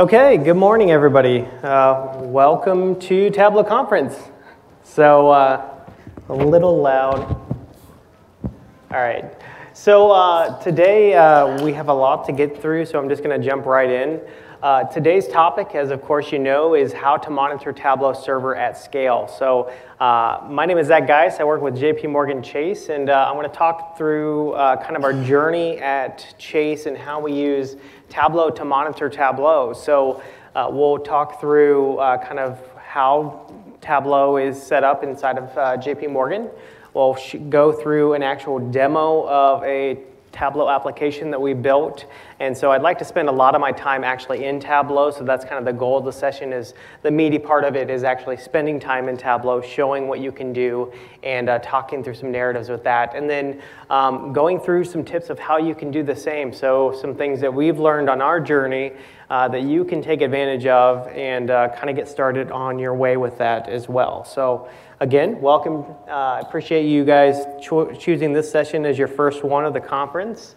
Okay, good morning, everybody. Welcome to Tableau Conference. So a little loud. All right. So today we have a lot to get through, so I'm just going to jump right in. Today's topic, as of course you know, is how to monitor Tableau Server at scale. So my name is Zach Geis. I work with JPMorgan Chase, and I'm going to talk through kind of our journey at Chase and how we use Tableau to monitor Tableau. So we'll talk through kind of how Tableau is set up inside of JPMorgan. We'll go through an actual demo of a Tableau application that we built. And so I'd like to spend a lot of my time actually in Tableau, so that's kind of the goal of the session. Is the meaty part of it is actually spending time in Tableau, showing what you can do, and talking through some narratives with that. And then going through some tips of how you can do the same. So some things that we've learned on our journey that you can take advantage of and kind of get started on your way with that as well. So again, welcome. I appreciate you guys choosing this session as your first one of the conference.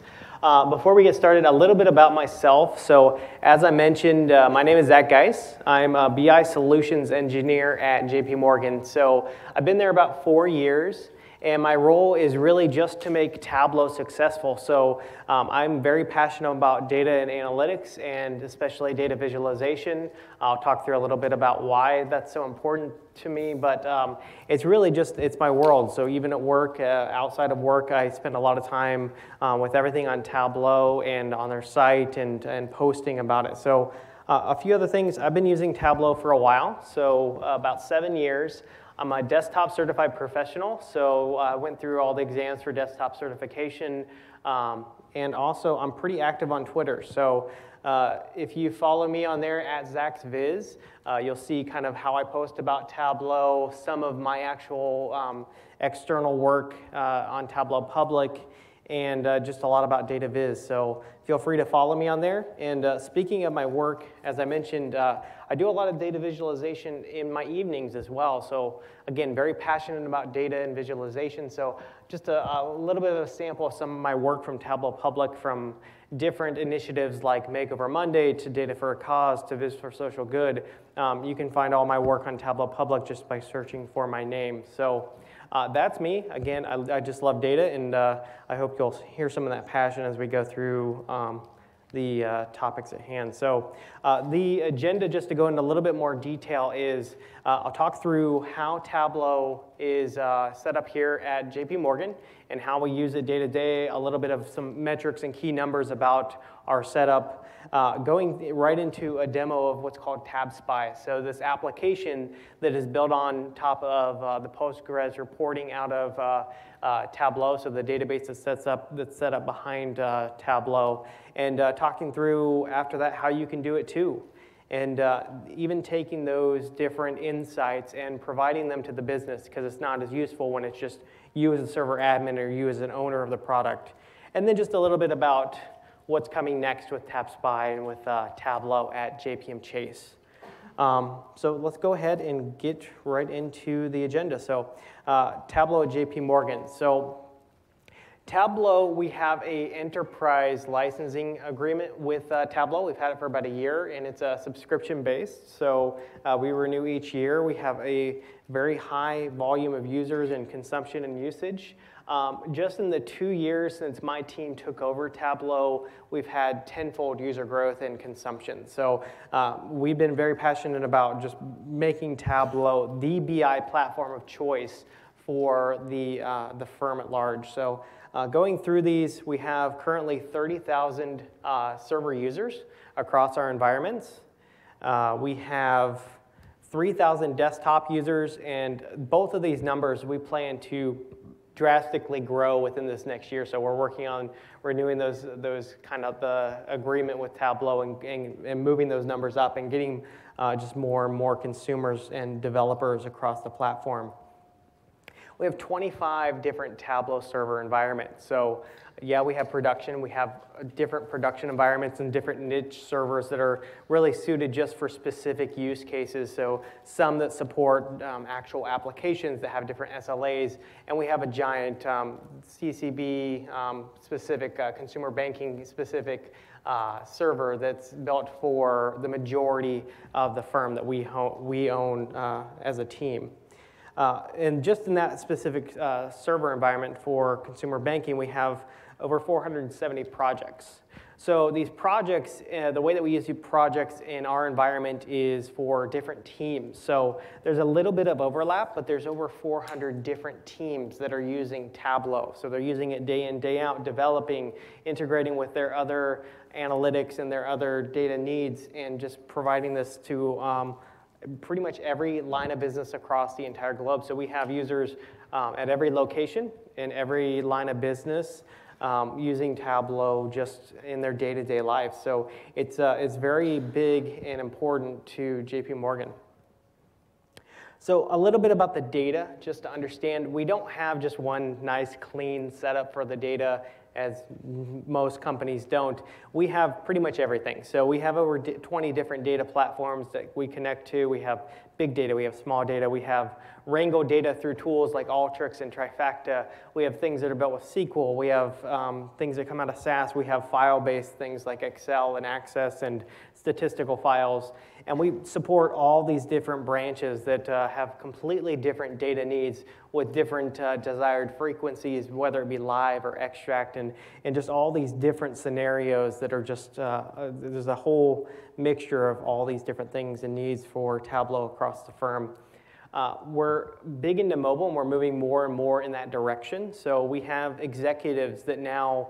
Before we get started, a little bit about myself. So as I mentioned, my name is Zach Geis. I'm a BI solutions engineer at JPMorgan. So I've been there about 4 years, and my role is really just to make Tableau successful. So I'm very passionate about data and analytics, and especially data visualization. I'll talk through a little bit about why that's so important to me, but it's really just, it's my world. So even at work, outside of work, I spend a lot of time with everything on Tableau and on their site and posting about it. So a few other things, I've been using Tableau for a while, so about 7 years. I'm a desktop certified professional, so I went through all the exams for desktop certification, and also I'm pretty active on Twitter. So if you follow me on there at ZaxViz, you'll see kind of how I post about Tableau, some of my actual external work on Tableau Public, and just a lot about data viz. So feel free to follow me on there. And speaking of my work, as I mentioned, I do a lot of data visualization in my evenings as well. So again, very passionate about data and visualization. So just a little bit of a sample of some of my work from Tableau Public, from different initiatives like Makeover Monday to Data for a Cause to Vis for Social Good. You can find all my work on Tableau Public just by searching for my name. So that's me. Again, I just love data, and I hope you'll hear some of that passion as we go through the topics at hand. So the agenda, just to go into a little bit more detail, is I'll talk through how Tableau is set up here at JPMorgan and how we use it day to day, a little bit of some metrics and key numbers about our setup, going right into a demo of what's called TabSpy. So this application that is built on top of the Postgres reporting out of Tableau, so the database that's set up behind Tableau, and talking through after that how you can do it too. And even taking those different insights and providing them to the business, because it's not as useful when it's just you as a server admin or you as an owner of the product. And then just a little bit about what's coming next with TabSpy and with Tableau at JPM Chase. So let's go ahead and get right into the agenda. So Tableau at JPMorgan. So Tableau, we have an enterprise licensing agreement with Tableau. We've had it for about a year, and it's a subscription-based. So we renew each year. We have a very high volume of users and consumption and usage. Just in the 2 years since my team took over Tableau, we've had tenfold user growth and consumption. So we've been very passionate about just making Tableau the BI platform of choice for the firm at large. So going through these, we have currently 30,000 server users across our environments. We have 3,000 desktop users, and both of these numbers we plan to drastically grow within this next year. So we're working on renewing those kind of the agreement with Tableau and moving those numbers up and getting just more and more consumers and developers across the platform. We have 25 different Tableau server environments. So yeah, we have production. We have different production environments and different niche servers that are really suited just for specific use cases. So some that support actual applications that have different SLAs. And we have a giant CCB specific, consumer banking specific server that's built for the majority of the firm that we own as a team. And just in that specific server environment for consumer banking, we have over 470 projects. So these projects, the way that we use projects in our environment is for different teams. So there's a little bit of overlap, but there's over 400 different teams that are using Tableau. So they're using it day in, day out, developing, integrating with their other analytics and their other data needs, and just providing this to pretty much every line of business across the entire globe. So we have users at every location, in every line of business, using Tableau just in their day-to-day life. So it's very big and important to JPMorgan. So a little bit about the data, just to understand. We don't have just one nice, clean setup for the data, as most companies don't. We have pretty much everything. So we have over 20 different data platforms that we connect to. We have big data, we have small data, we have Wrangle data through tools like Alteryx and Trifacta. We have things that are built with SQL. We have things that come out of SAS. We have file-based things like Excel and Access and statistical files. And we support all these different branches that have completely different data needs with different desired frequencies, whether it be live or extract, and just all these different scenarios that are just, there's a whole mixture of all these different things and needs for Tableau across the firm. We're big into mobile, and we're moving more and more in that direction. So we have executives that now,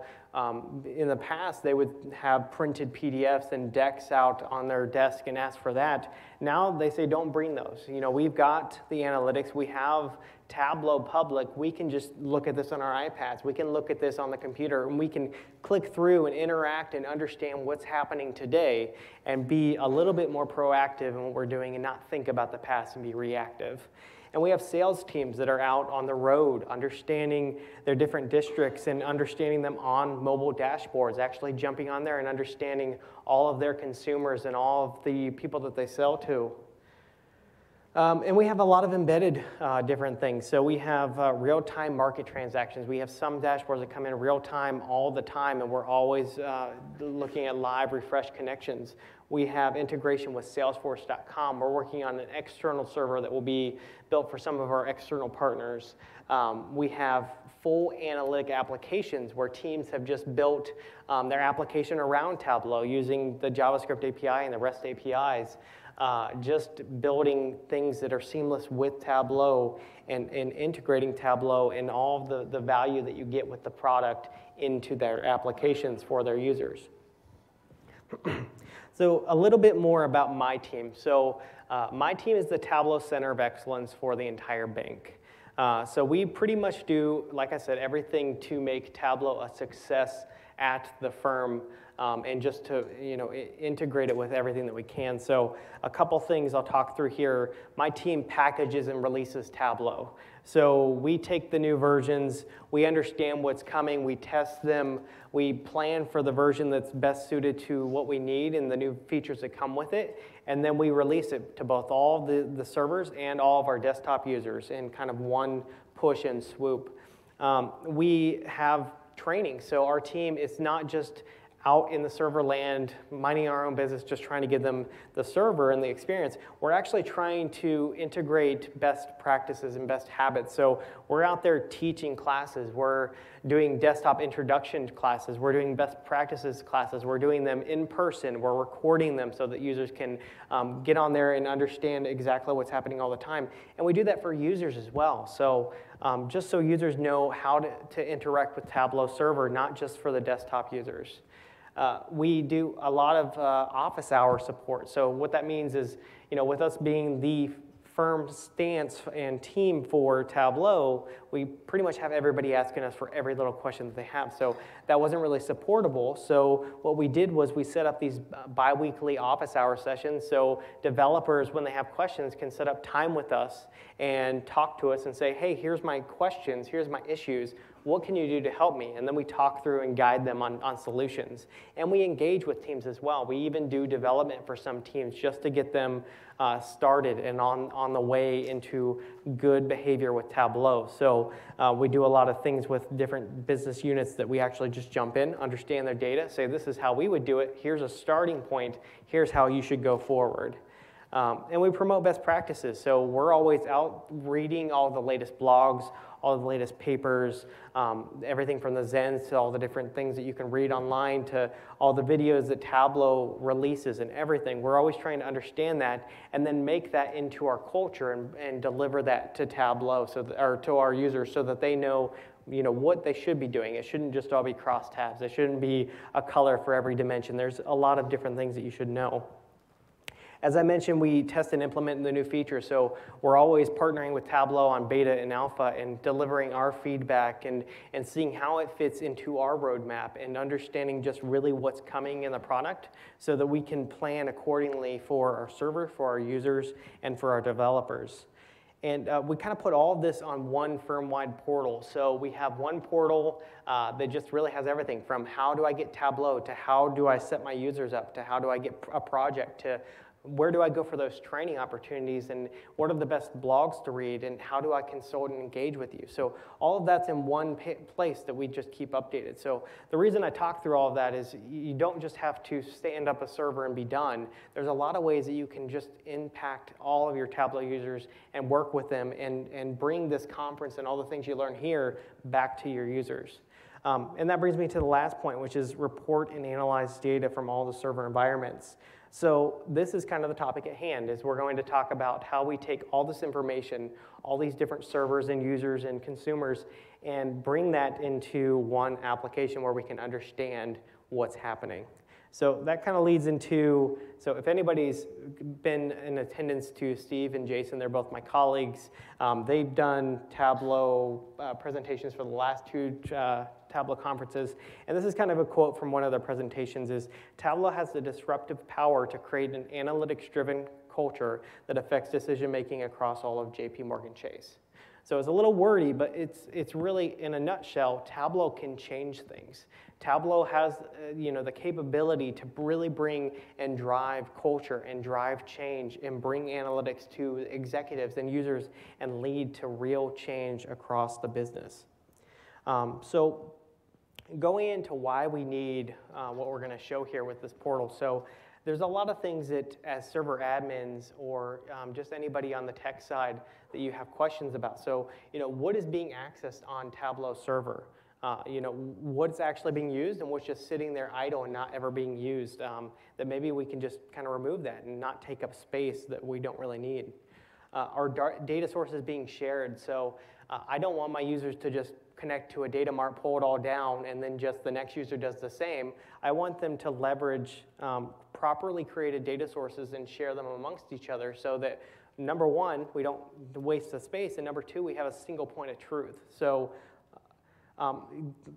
in the past, they would have printed PDFs and decks out on their desk and ask for that. Now they say, don't bring those. You know, we've got the analytics. We have Tableau Public. We can just look at this on our iPads. We can look at this on the computer, and we can click through and interact and understand what's happening today and be a little bit more proactive in what we're doing and not think about the past and be reactive. And we have sales teams that are out on the road, understanding their different districts and understanding them on mobile dashboards, actually jumping on there and understanding all of their consumers and all of the people that they sell to. And we have a lot of embedded different things. So we have real-time market transactions. We have some dashboards that come in real-time all the time, and we're always looking at live refresh connections. We have integration with Salesforce.com. We're working on an external server that will be built for some of our external partners. We have full analytic applications where teams have just built their application around Tableau using the JavaScript API and the REST APIs. Just building things that are seamless with Tableau and integrating Tableau and all the value that you get with the product into their applications for their users. So a little bit more about my team. So my team is the Tableau Center of Excellence for the entire bank. So we pretty much do, like I said, everything to make Tableau a success at the firm, and just to integrate it with everything that we can. So a couple things I'll talk through here. My team packages and releases Tableau. So we take the new versions, we understand what's coming, we test them, we plan for the version that's best suited to what we need and the new features that come with it, and then we release it to both all the servers and all of our desktop users in kind of one push and swoop. We have training, so our team is not just out in the server land, minding our own business, just trying to give them the server and the experience. We're actually trying to integrate best practices and best habits. So we're out there teaching classes. We're doing desktop introduction classes. We're doing best practices classes. We're doing them in person. We're recording them so that users can get on there and understand exactly what's happening all the time. And we do that for users as well. So just so users know how to interact with Tableau Server, not just for the desktop users. We do a lot of office hour support. So what that means is, with us being the firm stance and team for Tableau, we pretty much have everybody asking us for every little question that they have. So that wasn't really supportable. So what we did was we set up these bi-weekly office hour sessions so developers, when they have questions, can set up time with us and talk to us and say, hey, here's my questions, here's my issues. what can you do to help me? And then we talk through and guide them on solutions. And we engage with teams as well. We even do development for some teams just to get them started and on the way into good behavior with Tableau. So we do a lot of things with different business units that we actually just jump in, understand their data, say this is how we would do it, here's a starting point, here's how you should go forward. And we promote best practices, so we're always out reading all the latest blogs, all the latest papers, everything from the Zens to all the different things that you can read online to all the videos that Tableau releases and everything. We're always trying to understand that and then make that into our culture and deliver that to Tableau, so that, or to our users, so that they know, what they should be doing. It shouldn't just all be crosstabs. It shouldn't be a color for every dimension. There's a lot of different things that you should know. As I mentioned, we test and implement the new features, so we're always partnering with Tableau on beta and alpha and delivering our feedback and seeing how it fits into our roadmap and understanding just really what's coming in the product so that we can plan accordingly for our server, for our users, and for our developers. And we kind of put all of this on one firm-wide portal. So we have one portal that just really has everything from how do I get Tableau to how do I set my users up to how do I get a project to where do I go for those training opportunities and what are the best blogs to read and how do I consult and engage with you? So all of that's in one place that we just keep updated. So the reason I talk through all of that is you don't just have to stand up a server and be done. There's a lot of ways that you can just impact all of your Tableau users and work with them and bring this conference and all the things you learn here back to your users. And that brings me to the last point, which is report and analyze data from all the server environments. So this is kind of the topic at hand, is we're going to talk about how we take all this information, all these different servers and users and consumers, and bring that into one application where we can understand what's happening. So that kind of leads into, so if anybody's been in attendance to Steve and Jason, they're both my colleagues. They've done Tableau presentations for the last two Tableau conferences. And this is kind of a quote from one of their presentations is, Tableau has the disruptive power to create an analytics-driven culture that affects decision-making across all of JPMorgan Chase. So it's a little wordy, but it's really, in a nutshell, Tableau can change things. Tableau has the capability to really bring and drive culture and drive change and bring analytics to executives and users and lead to real change across the business. So going into why we need what we're going to show here with this portal. So there's a lot of things that as server admins or just anybody on the tech side that you have questions about. So what is being accessed on Tableau Server? What's actually being used and what's just sitting there idle and not ever being used, that maybe we can just kind of remove that and not take up space that we don't really need. Our data sources being shared. So I don't want my users to just connect to a data mart, pull it all down, and then just the next user does the same. I want them to leverage properly created data sources and share them amongst each other so that, number one, we don't waste the space, and number two, we have a single point of truth. So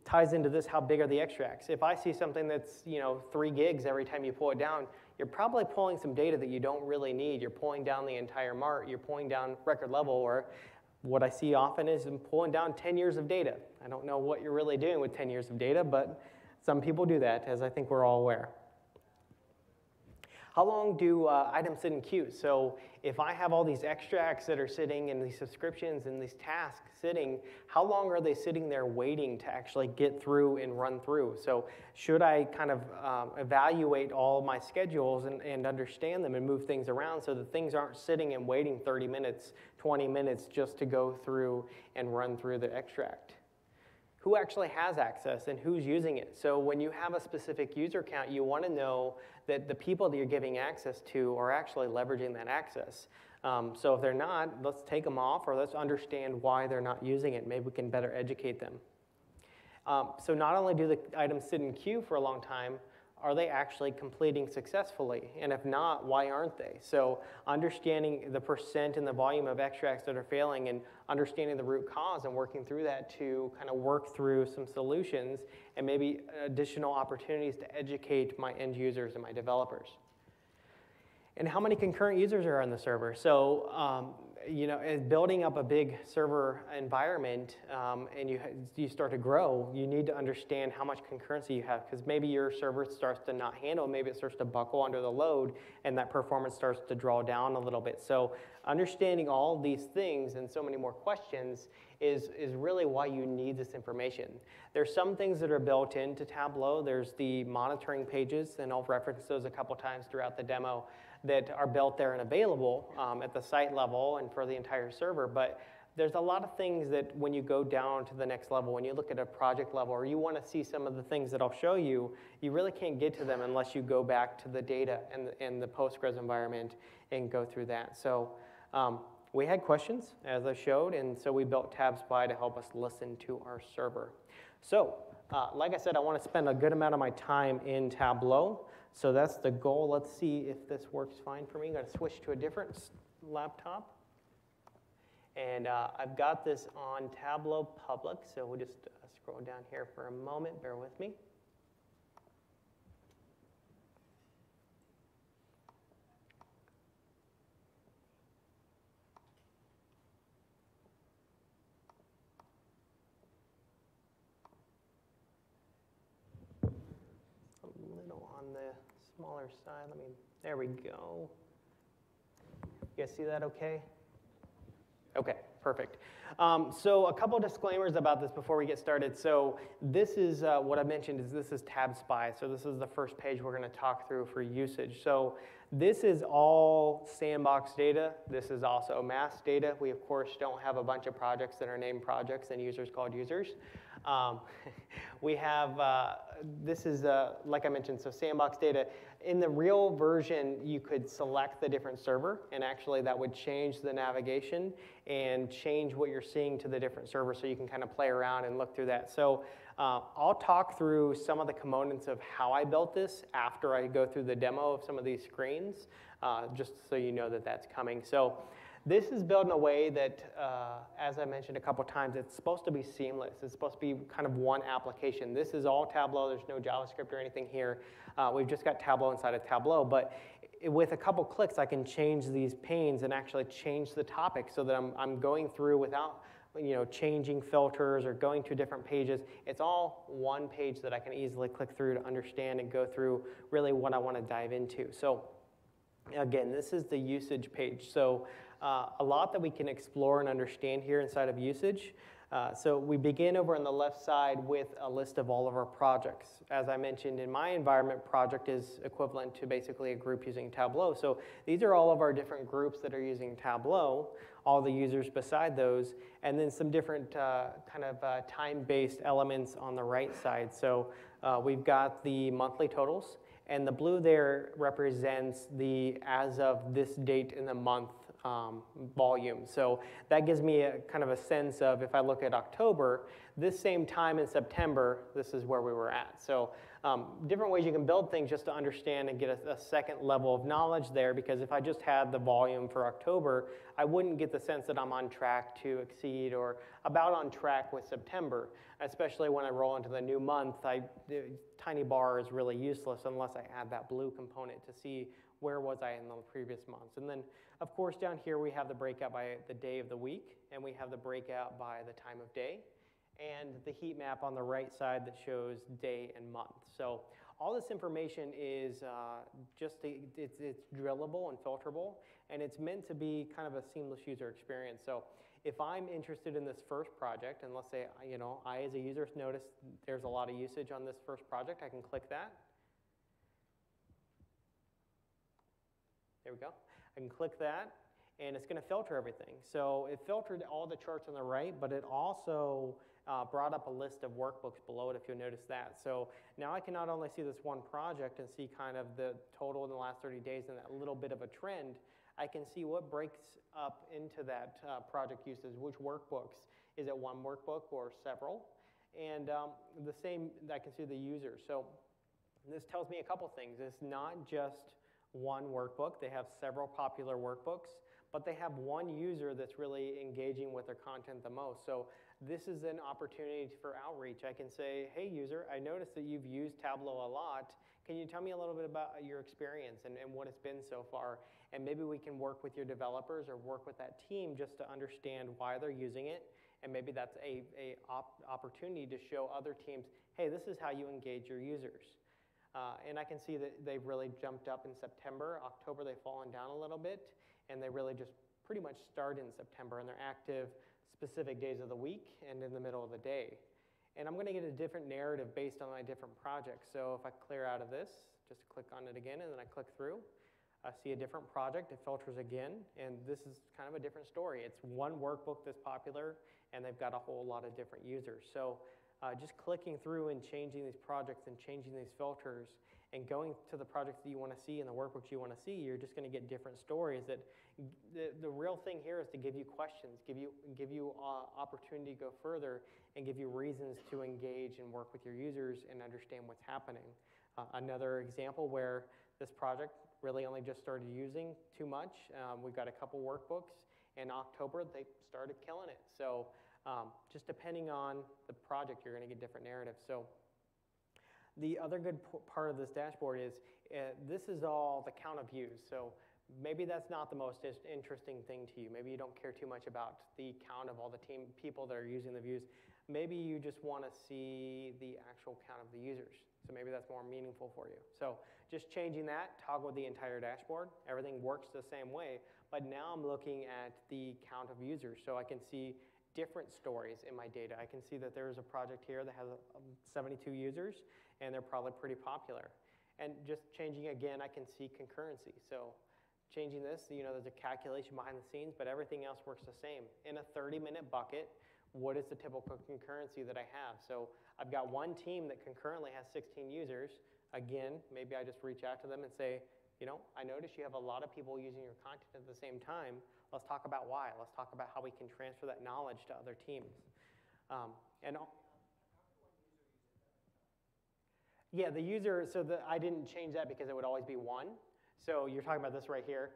ties into this, how big are the extracts? If I see something that's 3 gigs every time you pull it down, you're probably pulling some data that you don't really need. You're pulling down the entire mart. You're pulling down record level, or what I see often is I'm pulling down 10 years of data. I don't know what you're really doing with 10 years of data, but some people do that, as I think we're all aware. How long do items sit in queue? So if I have all these extracts that are sitting and these subscriptions and these tasks sitting, how long are they sitting there waiting to actually get through and run through? So should I kind of evaluate all my schedules and understand them and move things around so that things aren't sitting and waiting 30 minutes, 20 minutes just to go through and run through the extract? Who actually has access and who's using it? So when you have a specific user count, you want to know that the people that you're giving access to are actually leveraging that access. So if they're not, let's take them off or let's understand why they're not using it. Maybe we can better educate them. So not only do the items sit in queue for a long time, are they actually completing successfully? And if not, why aren't they? So understanding the percent and the volume of extracts that are failing and understanding the root cause and working through that to kind of work through some solutions and maybe additional opportunities to educate my end users and my developers. And how many concurrent users are on the server? So you know, as building up a big server environment and you start to grow, you need to understand how much concurrency you have, because maybe your server starts to not handle, maybe it starts to buckle under the load, and that performance starts to draw down a little bit. So understanding all these things and so many more questions is really why you need this information. There's some things that are built into Tableau. There's the monitoring pages, and I'll reference those a couple times throughout the demo, that are built there and available at the site level and for the entire server. But there's a lot of things that when you go down to the next level, when you look at a project level, or you want to see some of the things that I'll show you, you really can't get to them unless you go back to the data and the Postgres environment and go through that. So we had questions, as I showed, and so we built TabSpy to help us listen to our server. So like I said, I want to spend a good amount of my time in Tableau. So that's the goal. Let's see if this works fine for me. I'm going to switch to a different laptop. And I've got this on Tableau Public, so we'll just scroll down here for a moment. Bear with me. Smaller side, let me, there we go. You guys see that okay? Okay, perfect. So a couple disclaimers about this before we get started. So this is, what I mentioned is this is TabSpy. So this is the first page we're gonna talk through for usage. So this is all sandbox data. This is also mass data. We of course don't have a bunch of projects that are named projects and users called users. We have, this is, like I mentioned, so sandbox data. In the real version, you could select the different server, and actually that would change the navigation and change what you're seeing to the different server, so you can kind of play around and look through that. So I'll talk through some of the components of how I built this after I go through the demo of some of these screens, just so you know that that's coming. So this is built in a way that, as I mentioned a couple times, it's supposed to be seamless. It's supposed to be kind of one application. This is all Tableau. There's no JavaScript or anything here. We've just got Tableau inside of Tableau. But with a couple clicks, I can change these panes and actually change the topic so that I'm going through without, you know, changing filters or going to different pages. It's all one page that I can easily click through to understand and go through really what I want to dive into. So again, this is the usage page. So a lot that we can explore and understand here inside of usage. So we begin over on the left side with a list of all of our projects. As I mentioned, in my environment, project is equivalent to basically a group using Tableau. So these are all of our different groups that are using Tableau, all the users beside those, and then some different kind of time-based elements on the right side. So we've got the monthly totals, and the blue there represents the as of this date in the month volume. So that gives me a kind of a sense of, if I look at October, this same time in September, this is where we were at. So different ways you can build things just to understand and get a second level of knowledge there, because if I just had the volume for October, I wouldn't get the sense that I'm on track to exceed or about on track with September, especially when I roll into the new month. The tiny bar is really useless unless I add that blue component to see where was I in the previous months. And then, of course, down here we have the breakout by the day of the week, and we have the breakout by the time of day, and the heat map on the right side that shows day and month. So all this information is it's drillable and filterable, and it's meant to be kind of a seamless user experience. So if I'm interested in this first project, and let's say, you know, I as a user notice there's a lot of usage on this first project, I can click that. There we go. I can click that, and it's going to filter everything. So it filtered all the charts on the right, but it also brought up a list of workbooks below it, if you'll notice that. So now I can not only see this one project and see kind of the total in the last 30 days and that little bit of a trend, I can see what breaks up into that project usage, which workbooks. Is it one workbook or several? And the same, I can see the user. So this tells me a couple things. It's not just one workbook. They have several popular workbooks, but they have one user that's really engaging with their content the most. So this is an opportunity for outreach. I can say, hey, user, I noticed that you've used Tableau a lot. Can you tell me a little bit about your experience and what it's been so far? And maybe we can work with your developers or work with that team just to understand why they're using it. And maybe that's an opportunity to show other teams, hey, this is how you engage your users. And I can see that they've really jumped up in September. October, they've fallen down a little bit. And they really just pretty much start in September. And they're active specific days of the week and in the middle of the day. And I'm going to get a different narrative based on my different projects. So if I clear out of this, just click on it again, and then I click through. I see a different project. It filters again. And this is kind of a different story. It's one workbook that's popular, and they've got a whole lot of different users. So just clicking through and changing these projects and changing these filters and going to the projects that you want to see and the workbooks you want to see, you're just going to get different stories. That the real thing here is to give you questions, give you opportunity to go further, and give you reasons to engage and work with your users and understand what's happening. Another example where this project really only just started using too much. We've got a couple workbooks. In October, they started killing it. So just depending on the project, you're going to get different narratives. So the other good part of this dashboard is this is all the count of views. So maybe that's not the most interesting thing to you. Maybe you don't care too much about the count of all the team people that are using the views. Maybe you just want to see the actual count of the users. So maybe that's more meaningful for you. So just changing that, toggle the entire dashboard. Everything works the same way. But now I'm looking at the count of users. So I can see different stories in my data. I can see that there is a project here that has 72 users, and they're probably pretty popular. And just changing again, I can see concurrency. So changing this, you know, there's a calculation behind the scenes, but everything else works the same. In a 30-minute bucket, what is the typical concurrency that I have? So I've got one team that concurrently has 16 users. Again, maybe I just reach out to them and say, you know, I notice you have a lot of people using your content at the same time. Let's talk about why. Let's talk about how we can transfer that knowledge to other teams. Yeah, the user, so I didn't change that because it would always be one. So you're talking about this right here.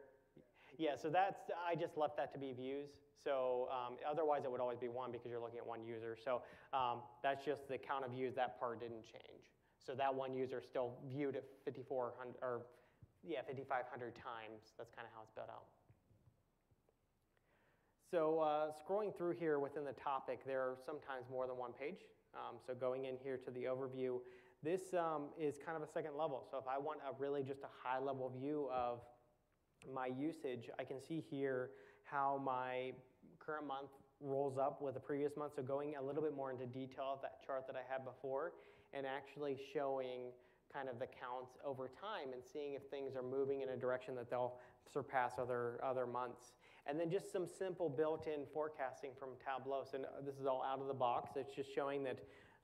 Yeah, so that's, I just left that to be views. So otherwise, it would always be one because you're looking at one user. So that's just the count of views. That part didn't change. So that one user still viewed at 5,400 or yeah, 5,500 times. That's kind of how it's built out. So scrolling through here within the topic, there are sometimes more than one page. So going in here to the overview, this is kind of a second level. So if I want a really just a high-level view of my usage, I can see here how my current month rolls up with the previous month. So going a little bit more into detail of that chart that I had before and actually showing kind of the counts over time and seeing if things are moving in a direction that they'll surpass other months. And then just some simple built-in forecasting from Tableau. So this is all out of the box. It's just showing that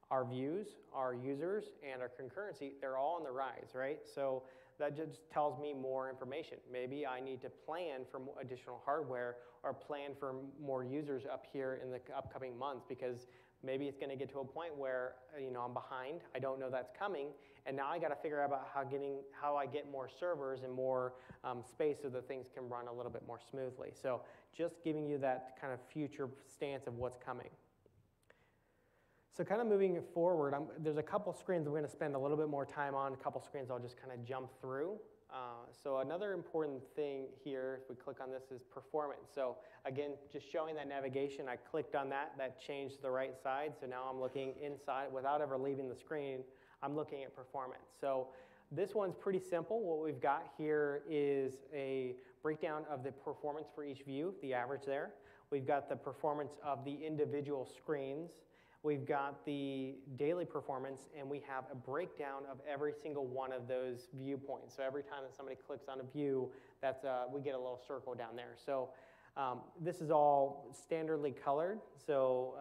our views, our users, and our concurrency, they're all on the rise, right? So that just tells me more information. Maybe I need to plan for additional hardware or plan for more users up here in the upcoming months because maybe it's going to get to a point where you know I'm behind. I don't know that's coming, and now I got to figure out about how I get more servers and more space so that things can run a little bit more smoothly. So just giving you that kind of future stance of what's coming. So kind of moving forward, there's a couple screens I'm going to spend a little bit more time on, a couple screens I'll just kind of jump through. So another important thing here, if we click on this, is performance. So again, just showing that navigation, I clicked on that. That changed to the right side. So now I'm looking inside without ever leaving the screen. I'm looking at performance. So this one's pretty simple. What we've got here is a breakdown of the performance for each view, the average there. We've got the performance of the individual screens. We've got the daily performance, and we have a breakdown of every single one of those viewpoints. So every time that somebody clicks on a view, that's we get a little circle down there. So this is all standardly colored. So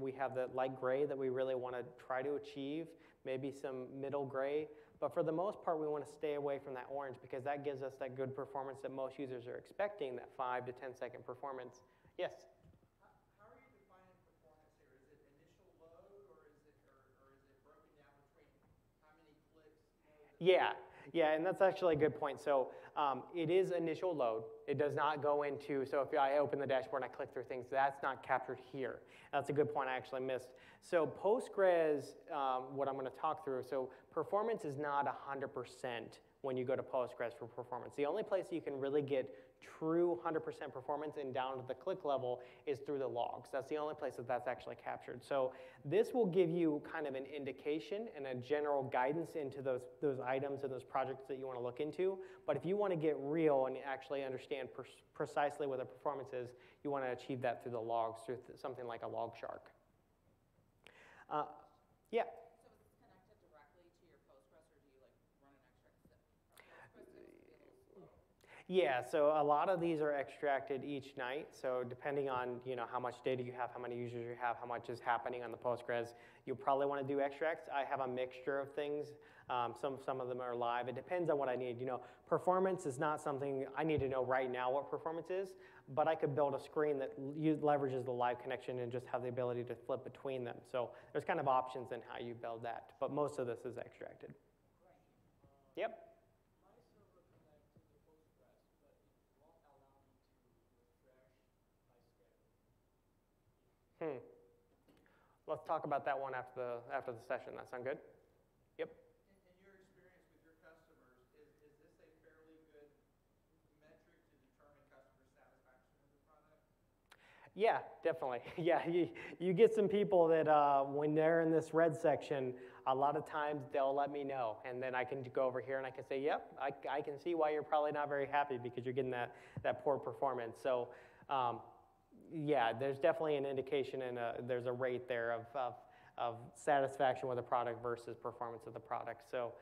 we have the light gray that we really want to try to achieve, maybe some middle gray. But for the most part, we want to stay away from that orange because that gives us that good performance that most users are expecting, that 5 to 10 second performance. Yes? Yeah, Yeah, and that's actually a good point. So it is initial load. It does not go into, so if I open the dashboard and I click through things, that's not captured here. That's a good point I actually missed. So Postgres, what I'm going to talk through, so performance is not 100% when you go to Postgres for performance. The only place you can really get true 100% performance and down to the click level is through the logs. That's the only place that that's actually captured. So this will give you kind of an indication and a general guidance into those items and those projects that you want to look into. But if you want to get real and actually understand precisely what the performance is, you want to achieve that through the logs, through something like a LogShark. Yeah? Yeah, so a lot of these are extracted each night. So depending on how much data you have, how many users you have, how much is happening on the Postgres, you'll probably want to do extracts. I have a mixture of things. Some of them are live. It depends on what I need. Performance is not something I need to know right now what performance is, but I could build a screen that leverages the live connection and just have the ability to flip between them. So there's kind of options in how you build that, but most of this is extracted. Yep. Let's talk about that one after the session. That sound good? Yep. In your experience with your customers, is this a fairly good metric to determine customer satisfaction with the product? Yeah, definitely. Yeah, you get some people that when they're in this red section, a lot of times they'll let me know, and then I can go over here and I can say, yep, I can see why you're probably not very happy because you're getting that poor performance. So. Yeah, there's definitely an indication and there's a rate there of satisfaction with the product versus performance of the product. So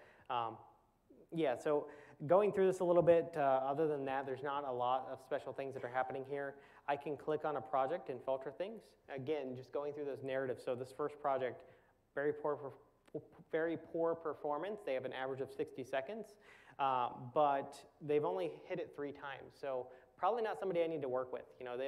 yeah, so going through this a little bit, other than that, there's not a lot of special things that are happening here. I can click on a project and filter things. Again, just going through those narratives. So this first project, very poor performance. They have an average of 60 seconds, but they've only hit it 3 times. So probably not somebody I need to work with.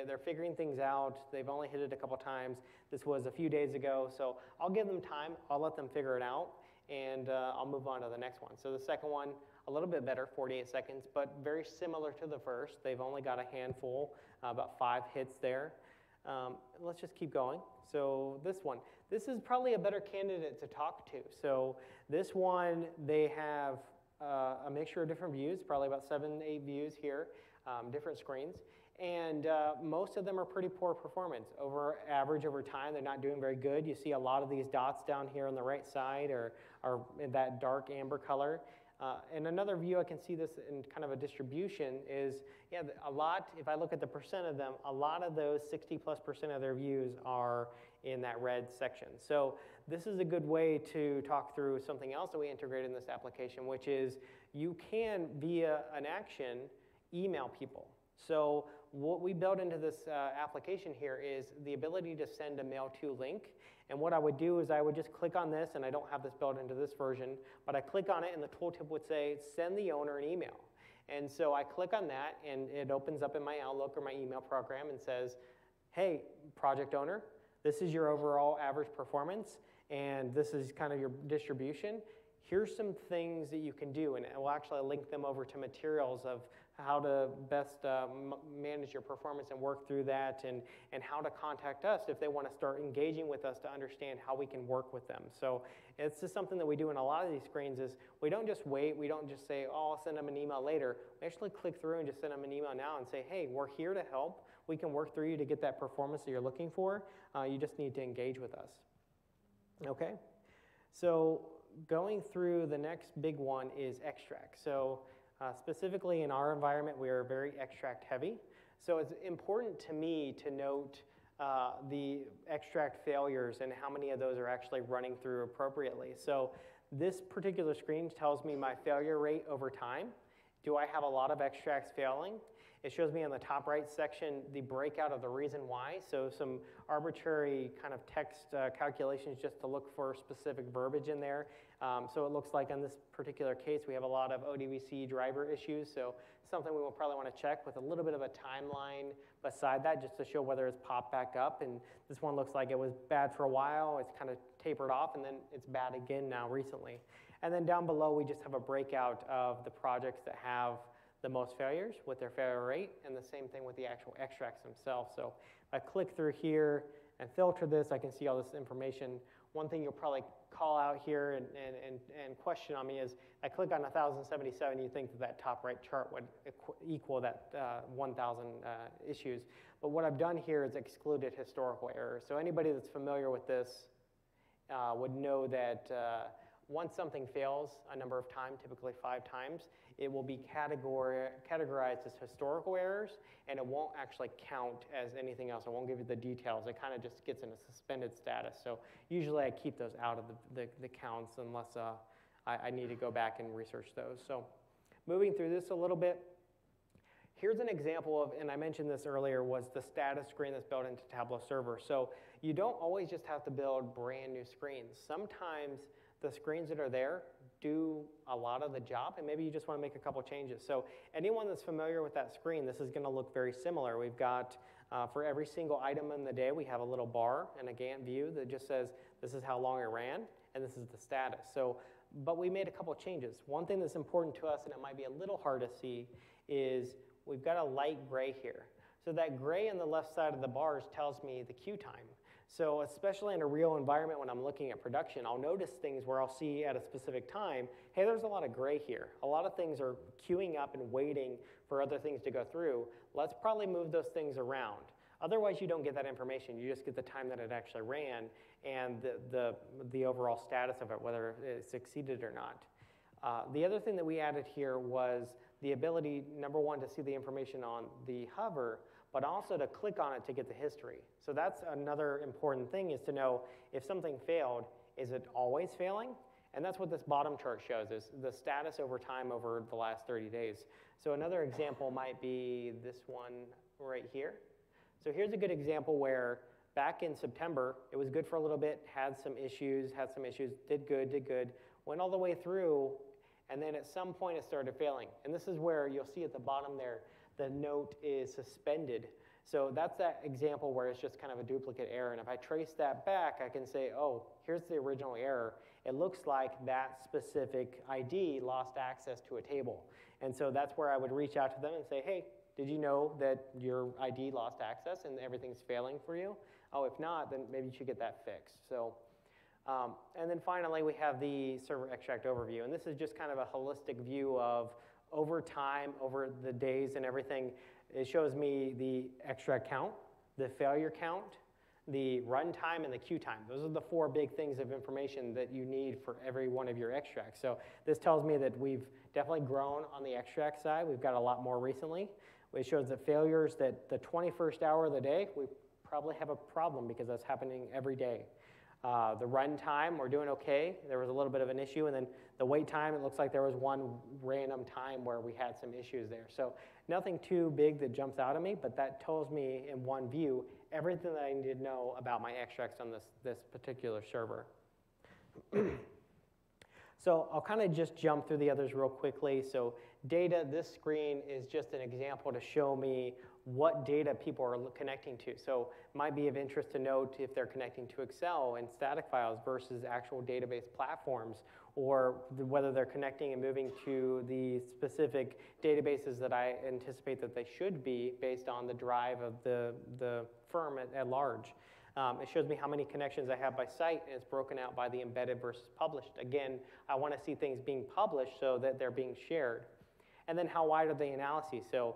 They're figuring things out. They've only hit it a couple times. This was a few days ago, so I'll give them time. I'll let them figure it out, and I'll move on to the next one. So the second one, a little bit better, 48 seconds, but very similar to the first. They've only got a handful, about 5 hits there. Let's just keep going. So this one, this is probably a better candidate to talk to. So this one, they have a mixture of different views, probably about 7, 8 views here, different screens. And most of them are pretty poor performance. Over average over time, they're not doing very good. You see a lot of these dots down here on the right side are in that dark amber color. And another view I can see this in kind of a distribution is, yeah, a lot, if I look at the percent of them, a lot of those 60+% of their views are in that red section. So this is a good way to talk through something else that we integrate in this application, which is you can, via an action, email people. So what we built into this application here is the ability to send a mail-to link. And what I would do is I would just click on this, and I don't have this built into this version, but I click on it, and the tooltip would say, send the owner an email. And so I click on that, and it opens up in my Outlook or my email program and says, hey, project owner, this is your overall average performance, and this is kind of your distribution. Here's some things that you can do, and it will actually link them over to materials of how to best manage your performance and work through that, and how to contact us if they want to start engaging with us to understand how we can work with them. So it's just something that we do in a lot of these screens is we don't just wait, we don't just say, oh, I'll send them an email later. We actually click through and just send them an email now and say, hey, we're here to help. We can work through you to get that performance that you're looking for. You just need to engage with us. Okay? So going through the next big one is extract. So specifically in our environment, we are very extract heavy. So it's important to me to note the extract failures and how many of those are actually running through appropriately. So this particular screen tells me my failure rate over time. Do I have a lot of extracts failing? It shows me on the top right section the breakout of the reason why, so some arbitrary kind of text calculations just to look for specific verbiage in there. So it looks like in this particular case we have a lot of ODBC driver issues, so something we will probably want to check with a little bit of a timeline beside that just to show whether it's popped back up. And this one looks like it was bad for a while, it's kind of tapered off, and then it's bad again now recently. And then down below, we just have a breakout of the projects that have the most failures with their failure rate, and the same thing with the actual extracts themselves. So if I click through here and filter this, I can see all this information. One thing you'll probably call out here and question on me is, I click on 1,077, you think that that top right chart would equal that 1,000 issues. But what I've done here is excluded historical errors. So anybody that's familiar with this would know that once something fails a number of times, typically 5 times, it will be categorized as historical errors, and it won't actually count as anything else. I won't give you the details. It kind of just gets in a suspended status. So usually I keep those out of the counts unless I need to go back and research those. So moving through this a little bit, here's an example of, and I mentioned this earlier, was the status screen that's built into Tableau Server. So you don't always just have to build brand new screens. Sometimes the screens that are there do a lot of the job, and maybe you just want to make a couple changes. So anyone that's familiar with that screen, this is going to look very similar. We've got, for every single item in the day, we have a little bar and a Gantt view that just says this is how long it ran, and this is the status. So, but we made a couple changes. One thing that's important to us, and it might be a little hard to see, is we've got a light gray here. So that gray on the left side of the bars tells me the queue time. So especially in a real environment when I'm looking at production, I'll notice things where I'll see at a specific time, hey, there's a lot of gray here. A lot of things are queuing up and waiting for other things to go through. Let's probably move those things around. Otherwise, you don't get that information. You just get the time that it actually ran and the overall status of it, whether it succeeded or not. The other thing that we added here was the ability, number one, to see the information on the hover, but also to click on it to get the history. So that's another important thing, is to know if something failed, is it always failing? And that's what this bottom chart shows, is the status over time over the last 30 days. So another example might be this one right here. So here's a good example where back in September, it was good for a little bit, had some issues, did good, went all the way through, and then at some point it started failing. And this is where you'll see at the bottom there, the note is suspended. So that's that example where it's just kind of a duplicate error. And if I trace that back, I can say, oh, here's the original error. It looks like that specific ID lost access to a table. And so that's where I would reach out to them and say, hey, did you know that your ID lost access and everything's failing for you? Oh, if not, then maybe you should get that fixed. So, and then finally, we have the server extract overview. And this is just kind of a holistic view of over time, over the days and everything. It shows me the extract count, the failure count, the run time, and the queue time. Those are the 4 big things of information that you need for every one of your extracts. So this tells me that we've definitely grown on the extract side. We've got a lot more recently. It shows the failures that the 21st hour of the day, we probably have a problem because that's happening every day. The run time, we're doing okay. There was a little bit of an issue. And then the wait time, it looks like there was one random time where we had some issues there. So nothing too big that jumps out at me, but that tells me in one view everything that I need to know about my extracts on this particular server. So I'll kind of just jump through the others real quickly. So data, this screen is just an example to show me what data people are connecting to. So it might be of interest to note if they're connecting to Excel and static files versus actual database platforms, or whether they're connecting and moving to the specific databases that I anticipate that they should be based on the drive of the firm at large. It shows me how many connections I have by site, and it's broken out by the embedded versus published. Again, I want to see things being published so that they're being shared. And then how wide are the analyses? So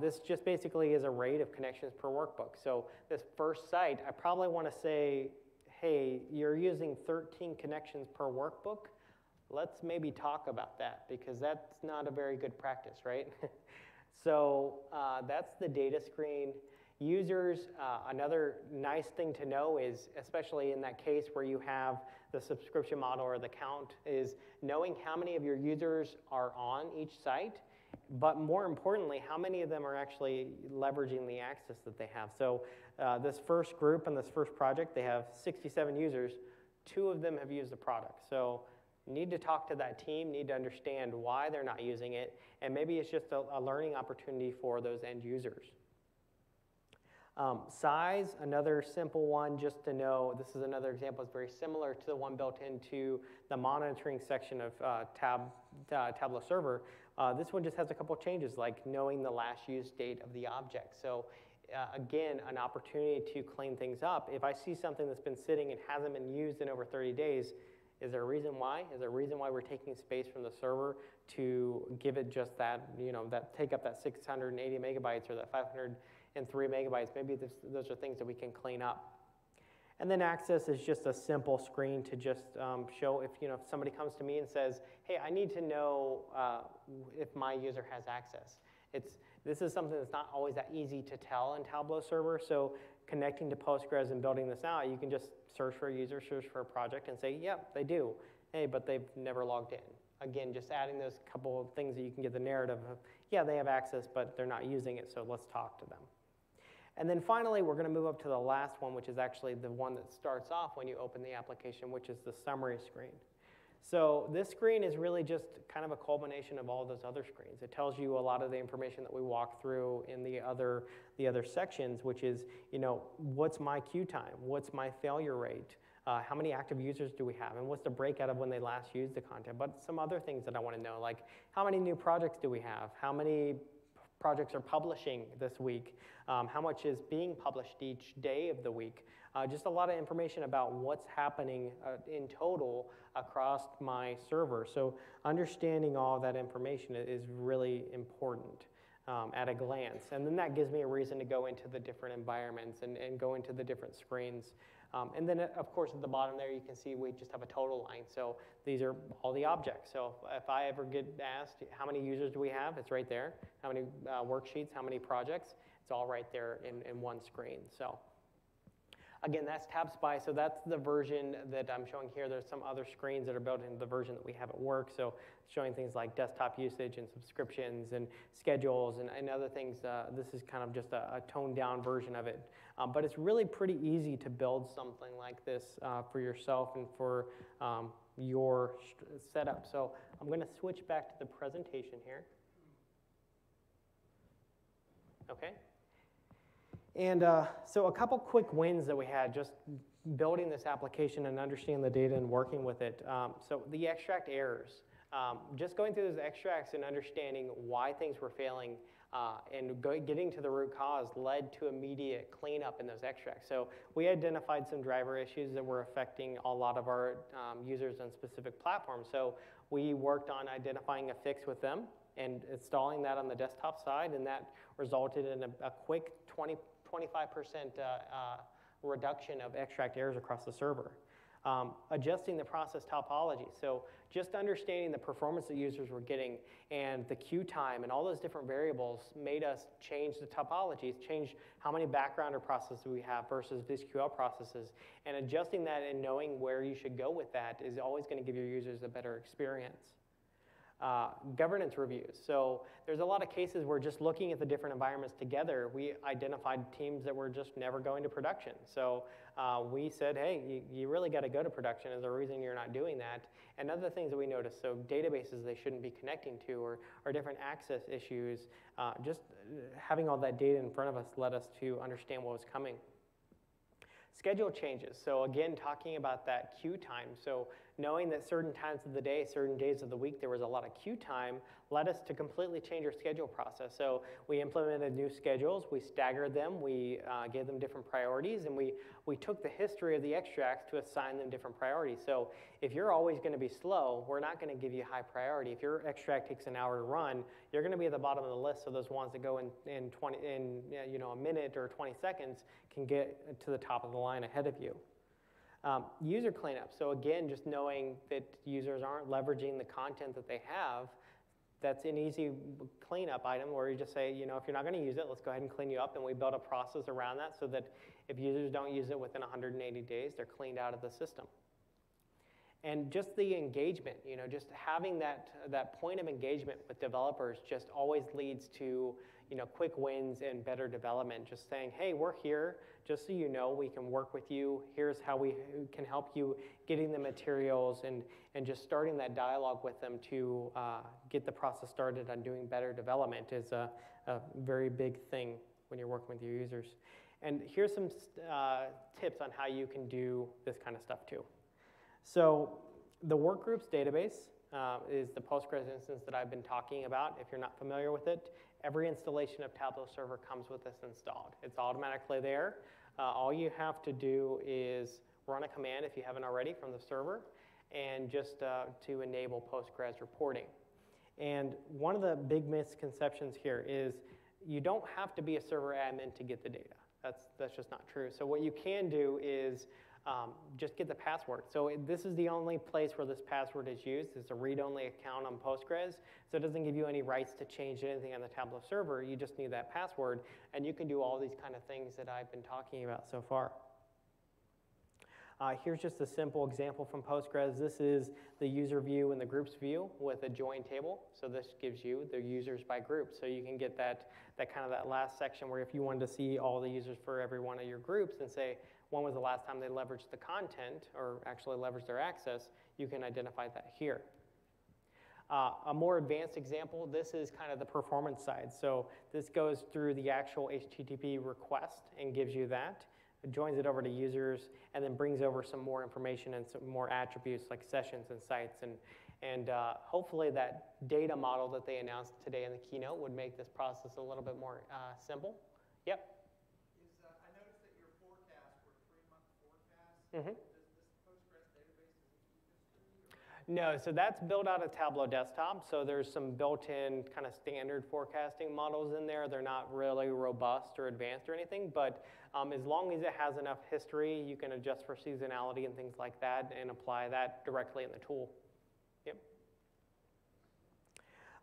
this just basically is a rate of connections per workbook. So this first site, I probably want to say, hey, you're using 13 connections per workbook. Let's maybe talk about that, because that's not a very good practice, right? So that's the data screen. Users, another nice thing to know is, especially in that case where you have the subscription model or the count, is knowing how many of your users are on each site, but more importantly, how many of them are actually leveraging the access that they have. So this first group and this first project, they have 67 users. 2 of them have used the product. So need to talk to that team, need to understand why they're not using it, and maybe it's just a learning opportunity for those end users. Size, another simple one just to know. This is another example. It's very similar to the one built into the monitoring section of Tableau Server. This one just has a couple changes, like knowing the last used date of the object. So again, an opportunity to clean things up. If I see something that's been sitting and hasn't been used in over 30 days, is there a reason why? Is there a reason why we're taking space from the server to give it just that, you know, that take up that 680 megabytes or that 503 megabytes? Maybe those are things that we can clean up. And then Access is just a simple screen to just show if, you know, if somebody comes to me and says, hey, I need to know if my user has access. This is something that's not always that easy to tell in Tableau Server, so connecting to Postgres and building this out, you can just search for a user, search for a project, and say, yep, they do, hey, but they've never logged in. Again, just adding those couple of things that you can get the narrative of, yeah, they have access, but they're not using it, so let's talk to them. And then finally, we're going to move up to the last one, which is actually the one that starts off when you open the application, which is the summary screen. So this screen is really just kind of a culmination of all those other screens. It tells you a lot of the information that we walked through in the other sections, which is, you know, what's my queue time? What's my failure rate? How many active users do we have? And what's the breakout of when they last used the content? But some other things that I want to know, like how many new projects do we have? How many projects are publishing this week? How much is being published each day of the week? Just a lot of information about what's happening in total across my server. So understanding all that information is really important at a glance. And then that gives me a reason to go into the different environments and go into the different screens. And then, of course, at the bottom there, you can see we just have a total line. So these are all the objects. So if I ever get asked, how many users do we have? It's right there. How many worksheets? How many projects? It's all right there in one screen. So again, that's TabSpy. So that's the version that I'm showing here. There's some other screens that are built into the version that we have at work. So showing things like desktop usage and subscriptions and schedules and other things. This is kind of just a toned down version of it. But it's really pretty easy to build something like this for yourself and for your setup. So I'm going to switch back to the presentation here. Okay. And so a couple quick wins that we had just building this application and understanding the data and working with it. So the extract errors, just going through those extracts and understanding why things were failing and getting to the root cause led to immediate cleanup in those extracts. So we identified some driver issues that were affecting a lot of our users on specific platforms. So we worked on identifying a fix with them and installing that on the desktop side, and that resulted in a quick 25% reduction of extract errors across the server. Adjusting the process topology, so just understanding the performance that users were getting and the queue time and all those different variables made us change the topologies, change how many backgrounder processes we have versus VisQL processes, and adjusting that and knowing where you should go with that is always going to give your users a better experience. Governance reviews. So there's a lot of cases where just looking at the different environments together, we identified teams that were just never going to production. So we said, hey, you really got to go to production. Is there a reason you're not doing that? And other things that we noticed, so databases they shouldn't be connecting to or different access issues. Just having all that data in front of us led us to understand what was coming. Schedule changes, so again, talking about that queue time. So knowing that certain times of the day, certain days of the week, there was a lot of queue time, led us to completely change our schedule process. So we implemented new schedules, we staggered them, we gave them different priorities, and we took the history of the extracts to assign them different priorities. So if you're always gonna be slow, we're not gonna give you high priority. If your extract takes an hour to run, you're gonna be at the bottom of the list, so those ones that go in a minute or 20 seconds can get to the top of the line ahead of you. User cleanup, so again, just knowing that users aren't leveraging the content that they have, that's an easy cleanup item where you just say, you know, if you're not going to use it, let's go ahead and clean you up, and we build a process around that so that if users don't use it within 180 days, they're cleaned out of the system. And just the engagement, you know, just having that point of engagement with developers just always leads to, you know, quick wins and better development. Just saying, hey, we're here, just so you know, we can work with you. Here's how we can help you getting the materials and just starting that dialogue with them to get the process started on doing better development is a very big thing when you're working with your users. And here's some tips on how you can do this kind of stuff too. So the workgroups database is the Postgres instance that I've been talking about. If you're not familiar with it, every installation of Tableau Server comes with this installed. It's automatically there. All you have to do is run a command, if you haven't already, from the server, and just to enable Postgres reporting. And one of the big misconceptions here is you don't have to be a server admin to get the data. That's just not true. So what you can do is just get the password. So this is the only place where this password is used. It's a read-only account on Postgres, so it doesn't give you any rights to change anything on the Tableau server. You just need that password, and you can do all these kind of things that I've been talking about so far. Here's just a simple example from Postgres. This is the user view and the groups view with a join table. So this gives you the users by group. So you can get that kind of that last section where if you wanted to see all the users for every one of your groups and say, when was the last time they leveraged the content or actually leveraged their access, you can identify that here. A more advanced example, this is kind of the performance side. So this goes through the actual HTTP request and gives you that. It joins it over to users, and then brings over some more information and some more attributes like sessions and sites. And hopefully that data model that they announced today in the keynote would make this process a little bit more simple. Yep? I noticed that your forecasts were 3-month forecasts. Mm-hmm. No, so that's built out of Tableau Desktop, so there's some built-in kind of standard forecasting models in there. They're not really robust or advanced or anything, but as long as it has enough history, you can adjust for seasonality and things like that and apply that directly in the tool. Yep.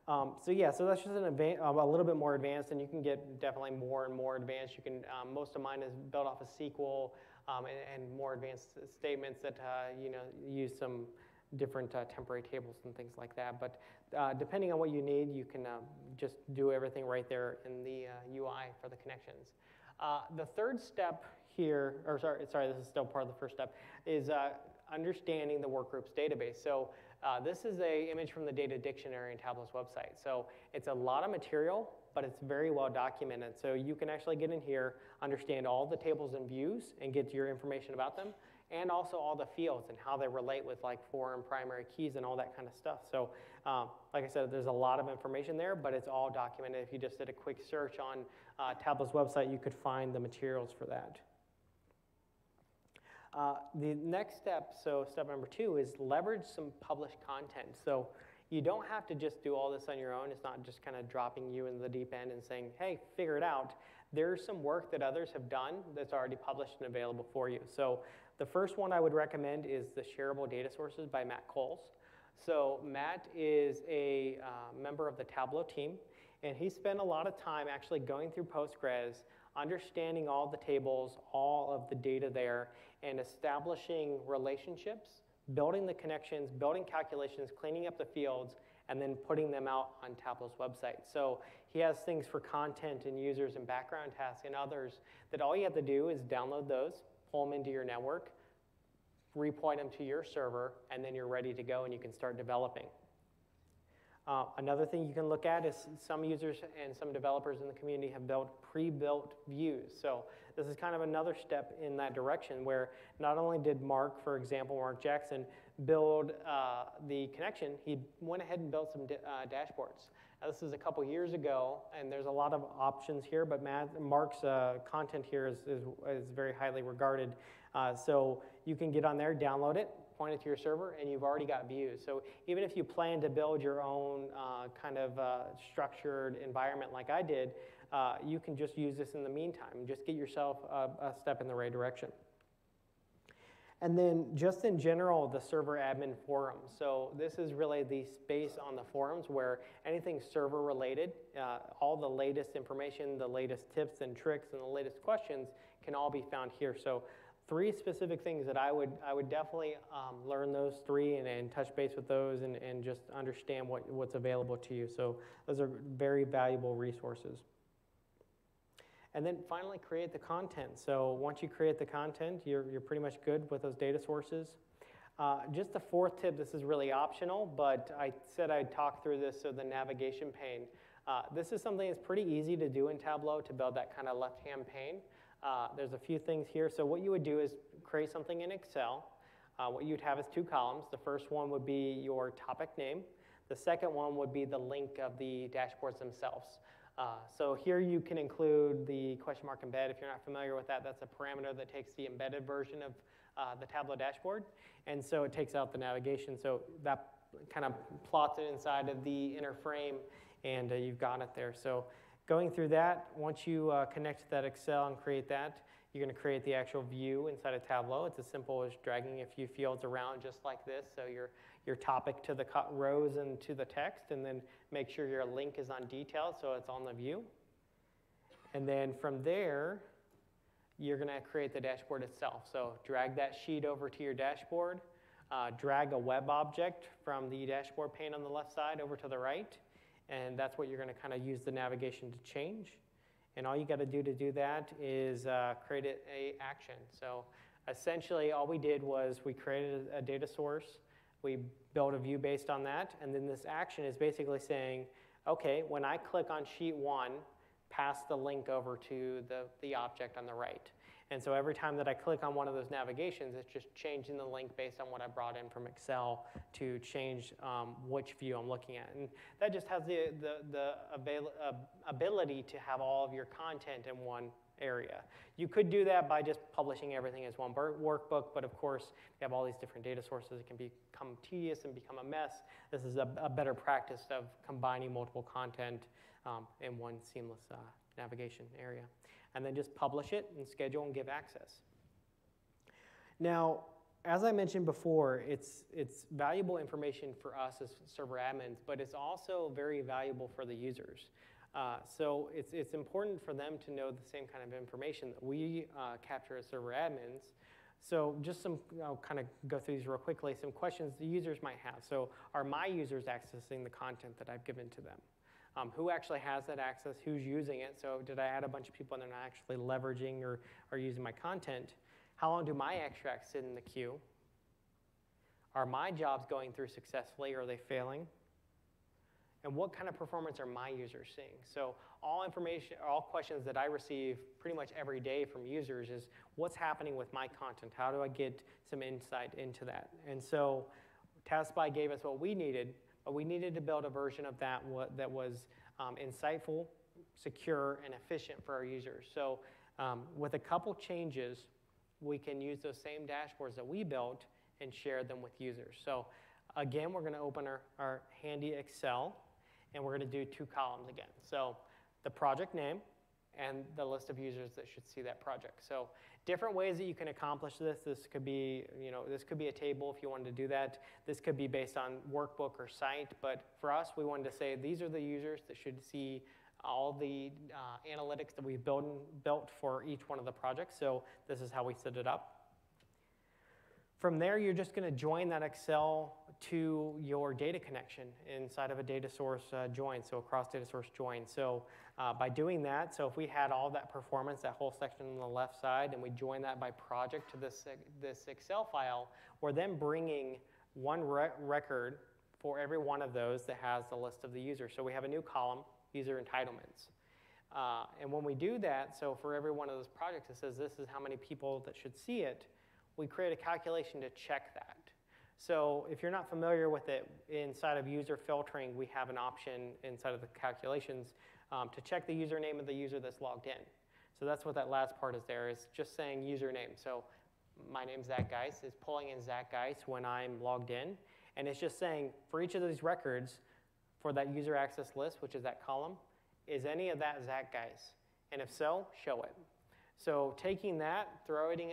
So that's just a little bit more advanced, and you can get definitely more and more advanced. You can, most of mine is built off of SQL and more advanced statements that use some different temporary tables and things like that. But depending on what you need, you can just do everything right there in the UI for the connections. The third step here, or sorry, this is still part of the first step, is understanding the workgroups database. So this is an image from the data dictionary in Tableau's website. So it's a lot of material, but it's very well documented. So you can actually get in here, understand all the tables and views, and get your information about them, and also all the fields and how they relate with like foreign primary keys and all that kind of stuff. So like I said, there's a lot of information there, but it's all documented. If you just did a quick search on Tableau's website, you could find the materials for that. The next step, so step number 2, is leverage some published content. So you don't have to just do all this on your own. It's not just kind of dropping you in the deep end and saying, hey, figure it out. There's some work that others have done that's already published and available for you. So the first one I would recommend is the Shareable Data Sources by Matt Coles. So Matt is a member of the Tableau team, and he spent a lot of time actually going through Postgres, understanding all the tables, all of the data there, and establishing relationships, building the connections, building calculations, cleaning up the fields, and then putting them out on Tableau's website. So he has things for content and users and background tasks and others that all you have to do is download those, pull them into your network, repoint them to your server, and then you're ready to go and you can start developing. Another thing you can look at is some users and some developers in the community have built pre-built views. So this is kind of another step in that direction where not only did Mark, for example, Mark Jackson, build the connection, he went ahead and built some dashboards. Now, this is a couple years ago, and there's a lot of options here, but Mark's content here is very highly regarded. So you can get on there, download it, point it to your server, and you've already got views. So even if you plan to build your own kind of structured environment like I did, you can just use this in the meantime. Just get yourself a step in the right direction. And then just in general, the server admin forum. So this is really the space on the forums where anything server related, all the latest information, the latest tips and tricks, and the latest questions can all be found here. So 3 specific things that I would definitely learn those 3 and touch base with those and just understand what's available to you. So those are very valuable resources. And then finally, create the content. So once you create the content, you're pretty much good with those data sources. Just the fourth tip, this is really optional, but I said I'd talk through this, so the navigation pane. This is something that's pretty easy to do in Tableau to build that kind of left-hand pane. There's a few things here. So what you would do is create something in Excel. What you'd have is two columns. The first one would be your topic name. The second one would be the link of the dashboards themselves. So here you can include the question mark embed. If you're not familiar with that, that's a parameter that takes the embedded version of the Tableau dashboard. And so it takes out the navigation. So that kind of plots it inside of the inner frame, and you've got it there. So going through that, once you connect to that Excel and create that, you're going to create the actual view inside of Tableau. It's as simple as dragging a few fields around just like this. So your topic to the rows and to the text, and then make sure your link is on detail so it's on the view. And then from there, you're going to create the dashboard itself. So drag that sheet over to your dashboard, drag a web object from the dashboard pane on the left side over to the right, and that's what you're going to kind of use the navigation to change. And all you got to do that is create an action. So essentially all we did was we created a data source, we built a view based on that, and then this action is basically saying, okay, when I click on sheet one, pass the link over to the object on the right. And so every time that I click on one of those navigations, it's just changing the link based on what I brought in from Excel to change which view I'm looking at. And that just has the ability to have all of your content in one area. You could do that by just publishing everything as one workbook, but of course, you have all these different data sources. It can become tedious and become a mess. This is a better practice of combining multiple content in one seamless navigation area, and then just publish it and schedule and give access. Now, as I mentioned before, it's valuable information for us as server admins, but it's also very valuable for the users. So it's important for them to know the same kind of information that we capture as server admins. So just some, I'll kind of go through these real quickly, some questions the users might have. So are my users accessing the content that I've given to them? Who actually has that access, who's using it? So did I add a bunch of people and they're not actually leveraging or using my content? How long do my extracts sit in the queue? Are my jobs going through successfully, or are they failing? And what kind of performance are my users seeing? So all questions that I receive pretty much every day from users is, what's happening with my content? How do I get some insight into that? And so TabSpy gave us what we needed. But we needed to build a version of that that was insightful, secure, and efficient for our users. So with a couple changes, we can use those same dashboards that we built and share them with users. So again, we're going to open our handy Excel, and we're going to do two columns again. So the project name and the list of users that should see that project. So different ways that you can accomplish this. This could be, this could be a table if you wanted to do that. This could be based on workbook or site. But for us, we wanted to say these are the users that should see all the analytics that we've built for each one of the projects. So this is how we set it up. From there, you're just going to join that Excel to your data connection inside of a data source join, so a cross data source join. So by doing that, so if we had all that performance, that whole section on the left side, and we join that by project to this Excel file, we're then bringing one record for every one of those that has the list of the users. So we have a new column, user entitlements. And when we do that, so for every one of those projects, it says this is how many people that should see it. We create a calculation to check that. So if you're not familiar with it, inside of user filtering, we have an option inside of the calculations to check the username of the user that's logged in. So that's what that last part is there, is just saying username. So my name's Zach Geis. It's pulling in Zach Geis when I'm logged in. And it's just saying for each of these records, for that user access list, which is that column, is any of that Zach Geis? And if so, show it. So taking that, throwing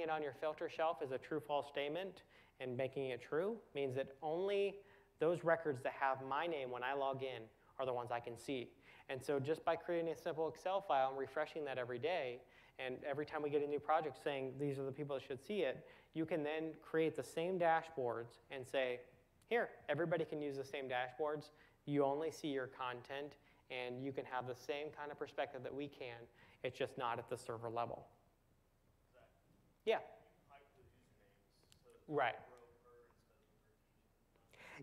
it on your filter shelf as a true-false statement and making it true means that only those records that have my name when I log in are the ones I can see. And so just by creating a simple Excel file and refreshing that every day, and every time we get a new project saying these are the people that should see it, you can then create the same dashboards and say, here, everybody can use the same dashboards. You only see your content, and you can have the same kind of perspective that we can. It's just not at the server level. Yeah. Right.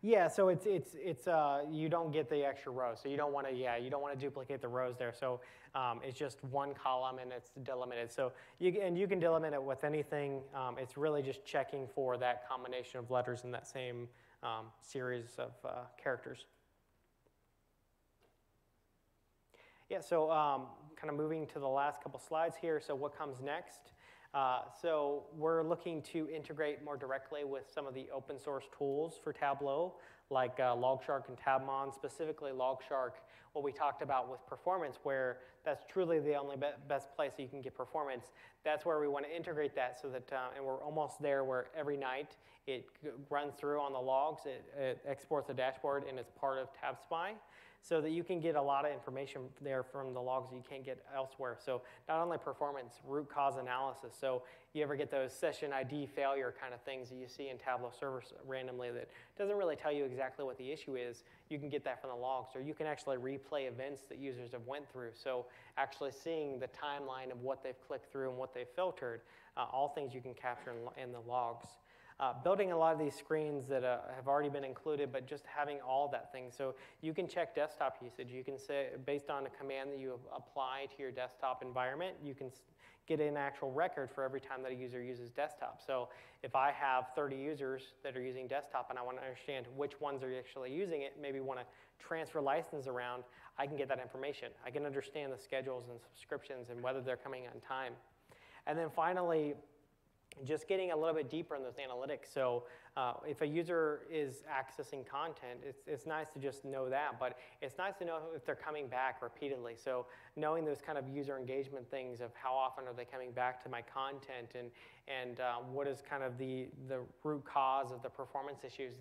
Yeah, so it's you don't get the extra rows, so you don't want to duplicate the rows there. So it's just one column and it's delimited. So you can delimit it with anything. It's really just checking for that combination of letters in that same series of characters. Yeah, so kind of moving to the last couple slides here. So what comes next? So we're looking to integrate more directly with some of the open source tools for Tableau, like LogShark and TabMon, specifically LogShark, what we talked about with performance, where that's truly the only best place you can get performance. That's where we want to integrate that so that, and we're almost there where every night it runs through on the logs, it exports a dashboard, and it's part of TabSpy, so that you can get a lot of information there from the logs that you can't get elsewhere. So not only performance, root cause analysis. So you ever get those session ID failure kind of things that you see in Tableau Server randomly that doesn't really tell you exactly what the issue is, you can get that from the logs. Or you can actually replay events that users have went through. So actually seeing the timeline of what they've clicked through and what they've filtered, all things you can capture in the logs. Building a lot of these screens that have already been included, but just having all that thing. So you can check desktop usage. You can say, based on a command that you apply to your desktop environment, you can get an actual record for every time that a user uses desktop. So if I have 30 users that are using desktop and I want to understand which ones are actually using it, maybe want to transfer license around, I can get that information. I can understand the schedules and subscriptions and whether they're coming on time. And then finally, just getting a little bit deeper in those analytics. So if a user is accessing content, it's nice to just know that, but it's nice to know if they're coming back repeatedly. So knowing those kind of user engagement things of how often are they coming back to my content, and what is kind of the root cause of the performance issues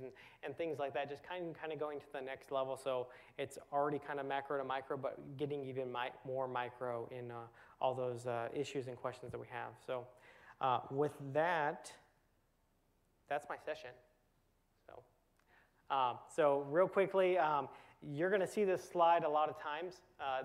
and things like that, just kind of going to the next level. So it's already kind of macro to micro, but getting even more micro in all those issues and questions that we have. So. With that, that's my session. So, real quickly, you're going to see this slide a lot of times.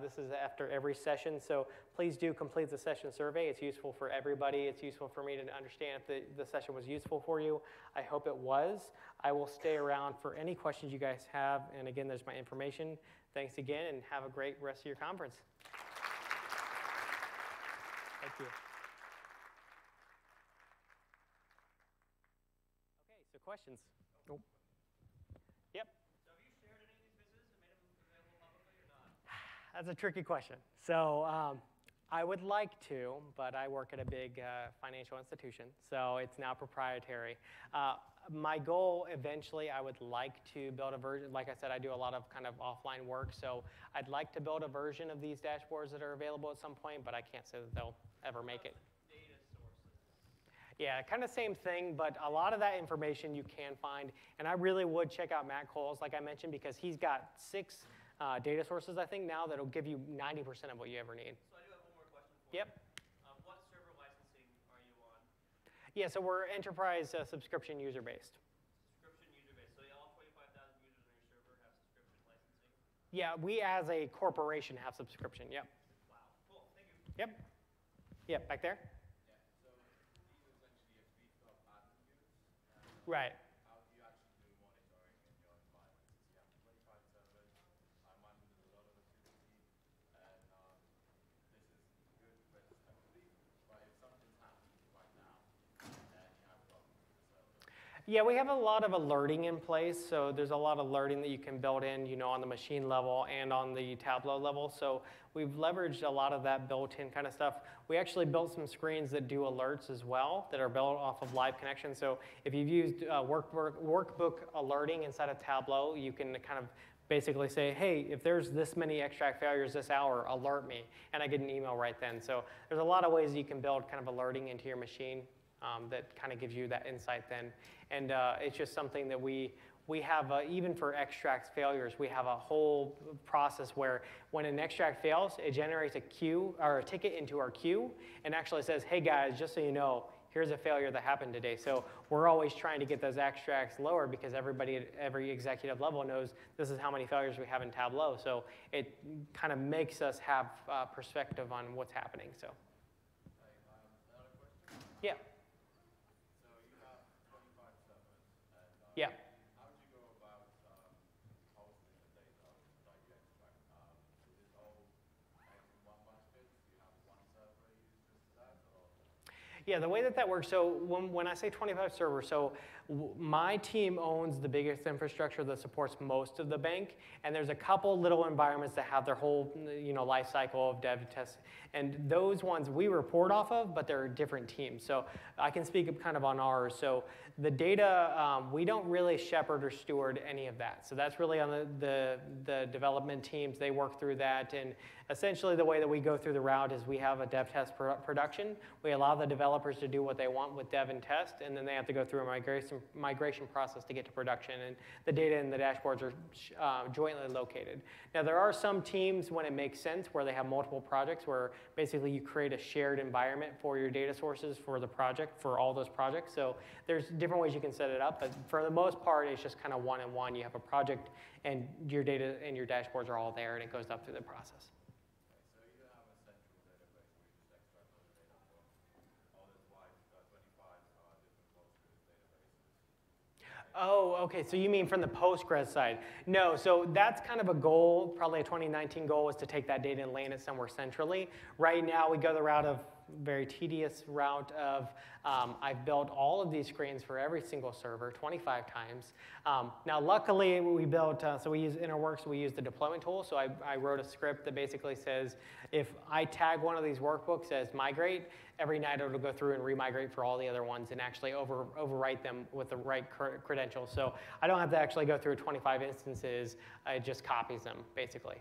This is after every session, so please do complete the session survey. It's useful for everybody. It's useful for me to understand if the session was useful for you. I hope it was. I will stay around for any questions you guys have. And again, there's my information. Thanks again, and have a great rest of your conference. Thank you. Questions? Oh. Yep. So have you shared any of these businesses and made them available publicly or not? That's a tricky question. So I would like to, but I work at a big financial institution, so it's now proprietary. My goal eventually, I would like to build a version. Like I said, I do a lot of kind of offline work, so I'd like to build a version of these dashboards that are available at some point, but I can't say that they'll ever make it. Yeah, kind of same thing, but a lot of that information you can find. And I really would check out Matt Coles, like I mentioned, because he's got 6 data sources, I think, now that'll give you 90% of what you ever need. So I do have one more question for you. Yep. What server licensing are you on? Yeah, so we're enterprise subscription user-based. Subscription user-based. So all 25,000 users on your server have subscription licensing? Yeah, we as a corporation have subscription, yep. Wow, cool, thank you. Yep. Yep, back there. Right. How do you actually do monitoring in your environment? You have 25 servers. I imagine there's a lot of activity, and this is good for this company. But if something's happening right now, then you have problems with the server. Yeah, we have a lot of alerting in place. So there's a lot of alerting that you can build in, you know, on the machine level and on the Tableau level. So we've leveraged a lot of that built-in kind of stuff. We actually built some screens that do alerts as well that are built off of live connections. So if you've used workbook alerting inside of Tableau, you can kind of basically say, hey, if there's this many extract failures this hour, alert me. And I get an email right then. So there's a lot of ways you can build kind of alerting into your machine that kind of gives you that insight then. And it's just something that we have, even for extract failures, we have a whole process where when an extract fails, it generates a queue or a ticket into our queue and actually says, hey guys, just so you know, here's a failure that happened today. So we're always trying to get those extracts lower because everybody at every executive level knows this is how many failures we have in Tableau. So it kind of makes us have perspective on what's happening. So. Yeah. So you have 25 servers. Yeah. Yeah, the way that that works, so when I say 25 servers, so my team owns the biggest infrastructure that supports most of the bank, and there's a couple little environments that have their whole life cycle of dev test, and those ones we report off of, but they're different teams. So I can speak kind of on ours. So the data, we don't really shepherd or steward any of that. So that's really on the development teams. They work through that, and essentially the way that we go through the route is we have a dev test production. We allow the developers to do what they want with dev and test, and then they have to go through a migration process to get to production, and the data and the dashboards are jointly located. Now there are some teams when it makes sense where they have multiple projects where basically you create a shared environment for your data sources for the project, for all those projects. So there's different ways you can set it up, but for the most part it's just kind of one-on-one. You have a project and your data and your dashboards are all there and it goes up through the process. Oh, okay, so you mean from the Postgres side. No, so that's kind of a goal, probably a 2019 goal, is to take that data and land it somewhere centrally. Right now we go the route of, very tedious route of, I've built all of these screens for every single server 25 times. Now luckily we built, so we use Interworks, we use the deployment tool, so I wrote a script that basically says if I tag one of these workbooks as migrate, every night it'll go through and remigrate for all the other ones and actually overwrite them with the right credentials. So I don't have to actually go through 25 instances, it just copies them basically.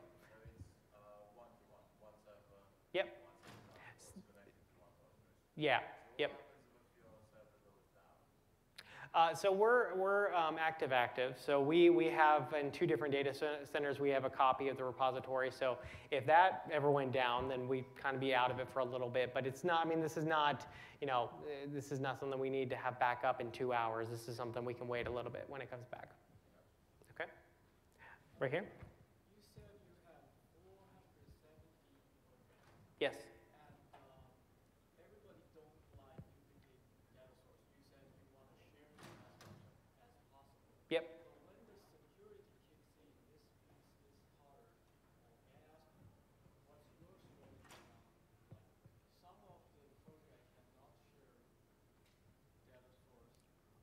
Yep. Yeah. Yep. So we're active. So we have in two different data centers we have a copy of the repository. So if that ever went down, then we'd kind of be out of it for a little bit. But it's not. I mean, this is not. This is not something we need to have back up in 2 hours. This is something we can wait a little bit when it comes back. Okay. Right here. You said you had 470. Yes.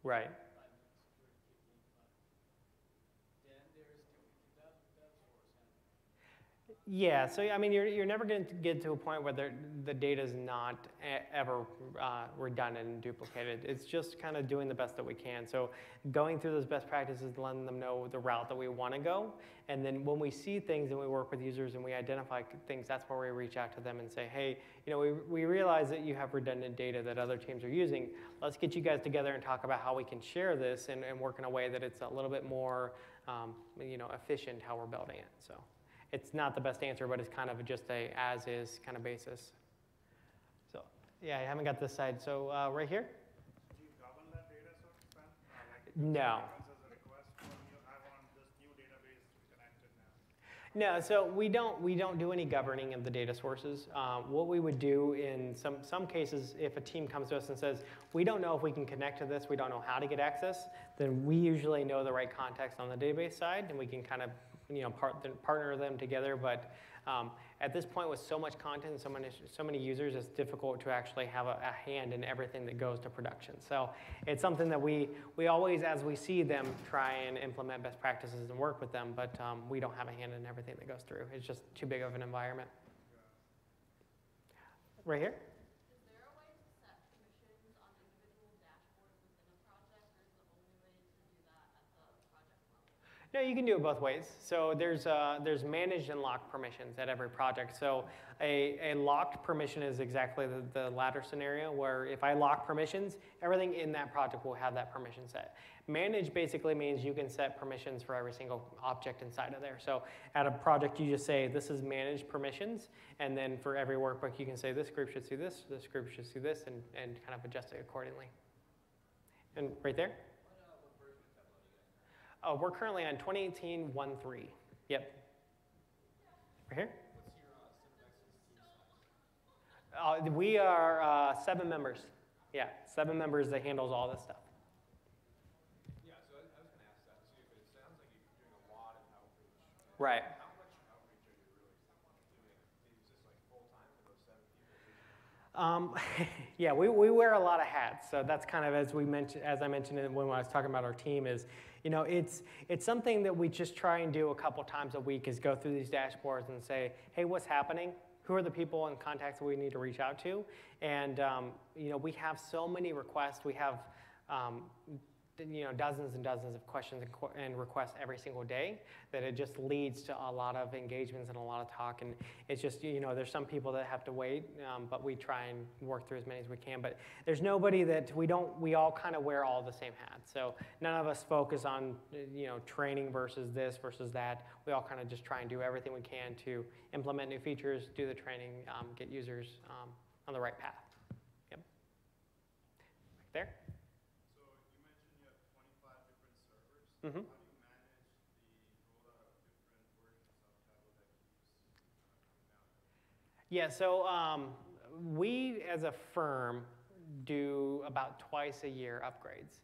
Right. Yeah, so I mean, you're never going to get to a point where the data is not ever redundant and duplicated. It's just kind of doing the best that we can. So going through those best practices, letting them know the route that we want to go, and then when we see things and we work with users and we identify things, that's where we reach out to them and say, hey, we realize that you have redundant data that other teams are using. Let's get you guys together and talk about how we can share this and work in a way that it's a little bit more, efficient how we're building it. So. It's not the best answer, but it's kind of just a as-is kind of basis. So yeah, I haven't got this side. So right here? Do you govern that data source plan? No. No, so we don't do any governing of the data sources. What we would do in some cases, if a team comes to us and says, we don't know if we can connect to this, we don't know how to get access, then we usually know the right context on the database side, and we can kind of partner them together. But at this point, with so much content and so many users, it's difficult to actually have a hand in everything that goes to production. So it's something that we always, as we see them, try and implement best practices and work with them, but we don't have a hand in everything that goes through. It's just too big of an environment. Right here? No, you can do it both ways. So there's managed and locked permissions at every project. So a locked permission is exactly the latter scenario, where if I lock permissions, everything in that project will have that permission set. Managed basically means you can set permissions for every single object inside of there. So at a project, you just say, this is managed permissions, and then for every workbook, you can say, this group should see this group should see this, and kind of adjust it accordingly. And right there? Oh, we're currently on 2018 1.3. Yep. Right here? We are 7 members. Yeah, 7 members that handles all this stuff. Yeah, so I was going to ask that too, but it sounds like you're doing a lot of outreach. Right. How much outreach are you really doing? Is this like full time for those 7 people? Yeah, we wear a lot of hats. So that's kind of, as I mentioned when I was talking about our team, is it's something that we just try and do a couple times a week, is go through these dashboards and say, hey, what's happening? Who are the people and contacts that we need to reach out to? And we have so many requests. We have dozens and dozens of questions and requests every single day, that it just leads to a lot of engagements and a lot of talk. And it's just, there's some people that have to wait, but we try and work through as many as we can. But there's nobody that we all kind of wear all the same hats. So none of us focus on, training versus this versus that. We all kind of just try and do everything we can to implement new features, do the training, get users on the right path. Yep. Right there. Mm-hmm. Yeah, so we as a firm do about twice a year upgrades.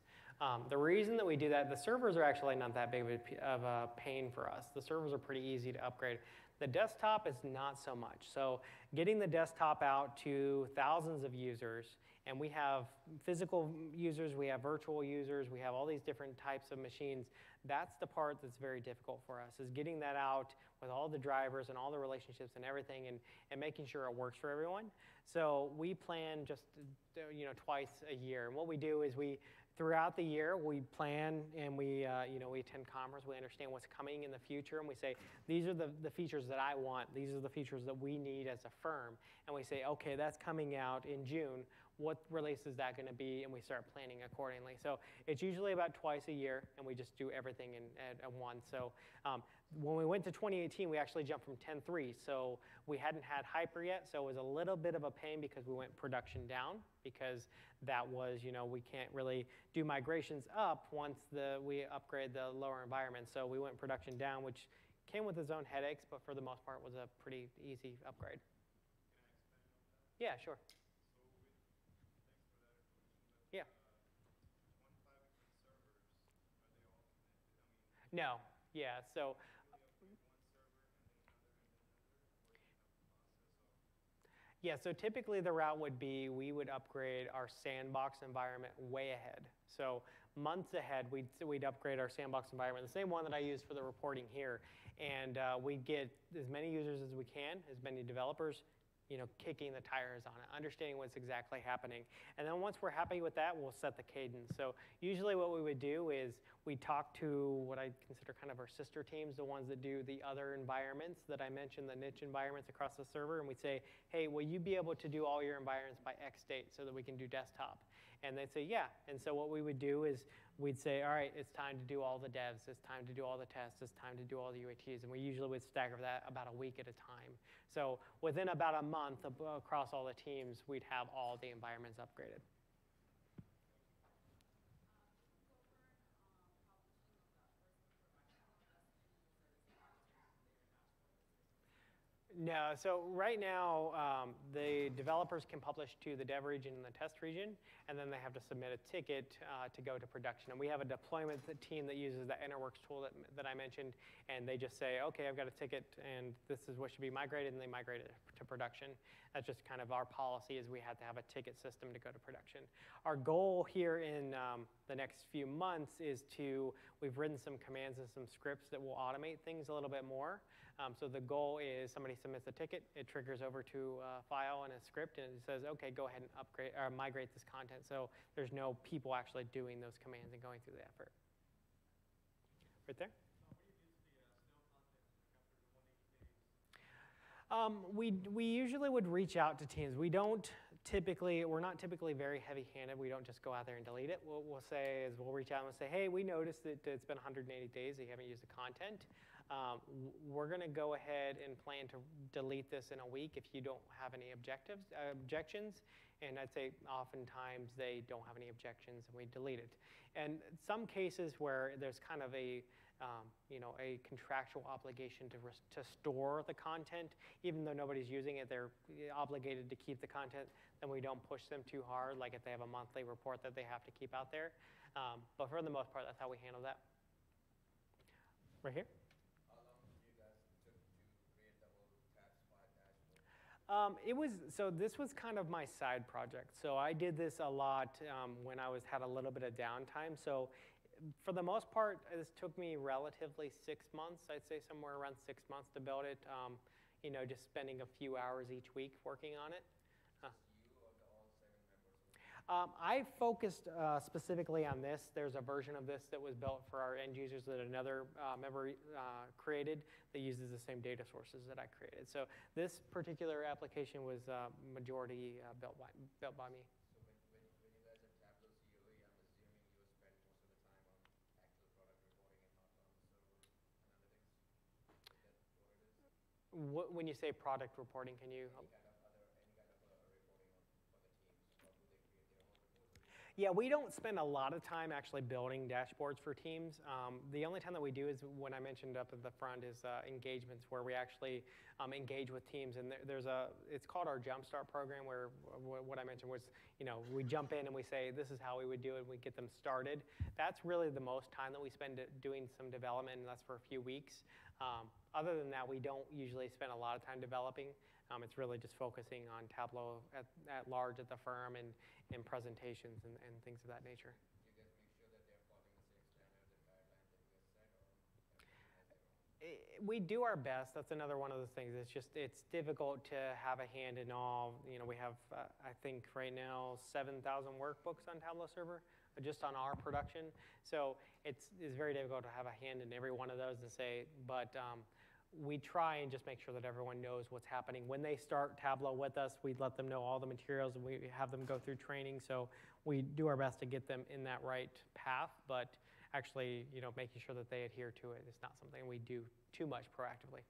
The reason that we do that, the servers are actually not that big of a pain for us. The servers are pretty easy to upgrade. The desktop is not so much. So getting the desktop out to thousands of users, and we have physical users, we have virtual users, we have all these different types of machines. That's the part that's very difficult for us, is getting that out with all the drivers and all the relationships and everything, and making sure it works for everyone. So we plan just twice a year. And what we do is throughout the year, we plan, and we attend conferences. We understand what's coming in the future, and we say, these are the features that I want. These are the features that we need as a firm. And we say, OK, that's coming out in June. What release is that going to be? And we start planning accordingly. So it's usually about twice a year, and we just do everything at once. So when we went to 2018, we actually jumped from 10.3. So we hadn't had Hyper yet, so it was a little bit of a pain because we went production down, because that was, we can't really do migrations up once we upgrade the lower environment. So we went production down, which came with its own headaches, but for the most part was a pretty easy upgrade. Yeah, sure. Yeah. No. Yeah. So. Yeah, so typically the route would be, we would upgrade our sandbox environment way ahead. So months ahead, we'd upgrade our sandbox environment, the same one that I use for the reporting here. And we get as many users as we can, as many developers, kicking the tires on it, understanding what's exactly happening. And then once we're happy with that, we'll set the cadence. So usually what we would do is we talk to what I consider kind of our sister teams, the ones that do the other environments that I mentioned, the niche environments across the server, and we'd say, hey, will you be able to do all your environments by X date so that we can do desktop? And they'd say, yeah. And so what we would do is we'd say, all right, it's time to do all the devs. It's time to do all the tests. It's time to do all the UATs. And we usually would stagger that about a week at a time. So within about a month across all the teams, we'd have all the environments upgraded. No, so right now, the developers can publish to the dev region and the test region, and then they have to submit a ticket to go to production. And we have a deployment team that uses the Interworks tool that I mentioned, and they just say, OK, I've got a ticket, and this is what should be migrated, and they migrate it to production. That's just kind of our policy, is we have to have a ticket system to go to production. Our goal here in the next few months is we've written some commands and some scripts that will automate things a little bit more. So the goal is, somebody submits a ticket, it triggers over to a file and a script, and it says, OK, go ahead and upgrade or migrate this content. So there's no people actually doing those commands and going through the effort. Right there? We usually would reach out to teams. We're not typically very heavy-handed. We don't just go out there and delete it. What we'll say is, we'll reach out and say, hey, we noticed that it's been 180 days that you haven't used the content. We're going to go ahead and plan to delete this in a week if you don't have any objections. And I'd say oftentimes they don't have any objections, and we delete it. And some cases where there's kind of a contractual obligation to store the content, even though nobody's using it, they're obligated to keep the content. Then we don't push them too hard, like if they have a monthly report that they have to keep out there. But for the most part, that's how we handle that. Right here. This was kind of my side project. So I did this a lot when I had a little bit of downtime. So for the most part, this took me relatively 6 months. I'd say somewhere around 6 months to build it. Just spending a few hours each week working on it. I focused specifically on this. There's a version of this that was built for our end users that another member created that uses the same data sources that I created. So this particular application was majority built by me. So when you guys are Tableau COE, I'm assuming you spend most of the time on actual product reporting and not on server analytics. What, when you say product reporting, can you help? Yeah, we don't spend a lot of time actually building dashboards for teams. The only time that we do is when I mentioned up at the front is engagements where we actually engage with teams. And it's called our Jumpstart program where what I mentioned was, we jump in and we say, this is how we would do it, and we get them started. That's really the most time that we spend doing some development, and that's for a few weeks. Other than that, we don't usually spend a lot of time developing. It's really just focusing on Tableau at large at the firm and presentations and things of that nature. Do you guys make sure that they're following the same standards and guidelines that you guys set? We do our best. That's another one of those things. It's difficult to have a hand in all. We have, I think right now, 7,000 workbooks on Tableau Server, just on our production. So it's very difficult to have a hand in every one of those and say, but we try and just make sure that everyone knows what's happening. When they start Tableau with us, we let them know all the materials, and we have them go through training. So we do our best to get them in that right path, but actually making sure that they adhere to it is not something we do too much proactively.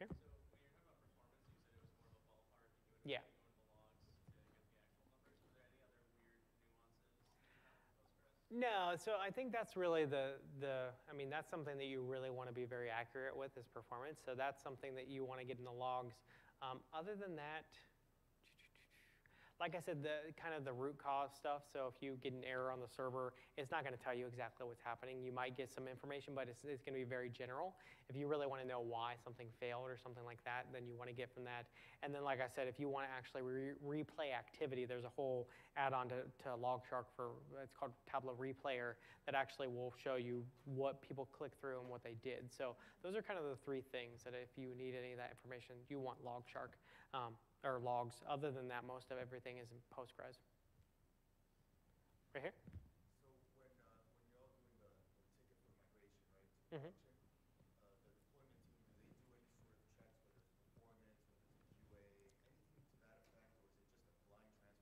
Here? So when you're talking about performance, you said it was more of a ballpark. Yeah. No, so I think that's really that's something that you really want to be very accurate with is performance. So that's something that you want to get in the logs. Other than that, like I said, the root cause stuff. So if you get an error on the server, it's not going to tell you exactly what's happening. You might get some information, but it's going to be very general. If you really want to know why something failed or something like that, then you want to get from that. And then, like I said, if you want to actually replay activity, there's a whole add-on to LogShark it's called Tableau Replayer that actually will show you what people click through and what they did. So those are kind of the three things that if you need any of that information, you want LogShark. Or logs. Other than that, most of everything is in Postgres. Right here? So when you're all doing the ticket for migration, right, to production, the deployment team, do they do any sort of checks, whether it's performance, whether it's QA,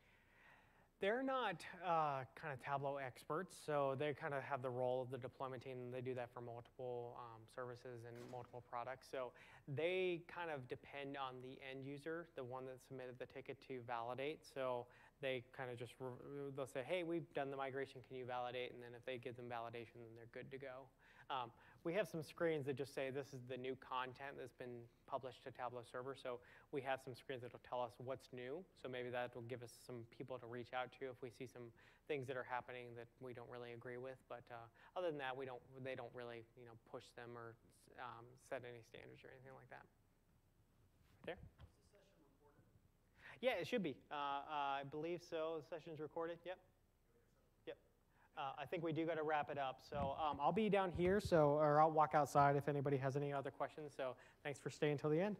anything to that effect, or is it just a blind transfer over to production? They're not kind of Tableau experts, so they kind of have the role of the deployment team, and they do that for multiple services and multiple products. So they kind of depend on the end user, the one that submitted the ticket, to validate. So they kind of just, they'll say, hey, we've done the migration, can you validate? And then if they give them validation, then they're good to go. We have some screens that just say, this is the new content that's been published to Tableau Server. So we have some screens that will tell us what's new. So maybe that will give us some people to reach out to if we see some things that are happening that we don't really agree with. But other than that, they don't really push them or set any standards or anything like that. There? Is the session recorded? Yeah, it should be. I believe so. The session's recorded. Yep. I think we do got to wrap it up. So I'll be down here, or I'll walk outside if anybody has any other questions. So thanks for staying till the end.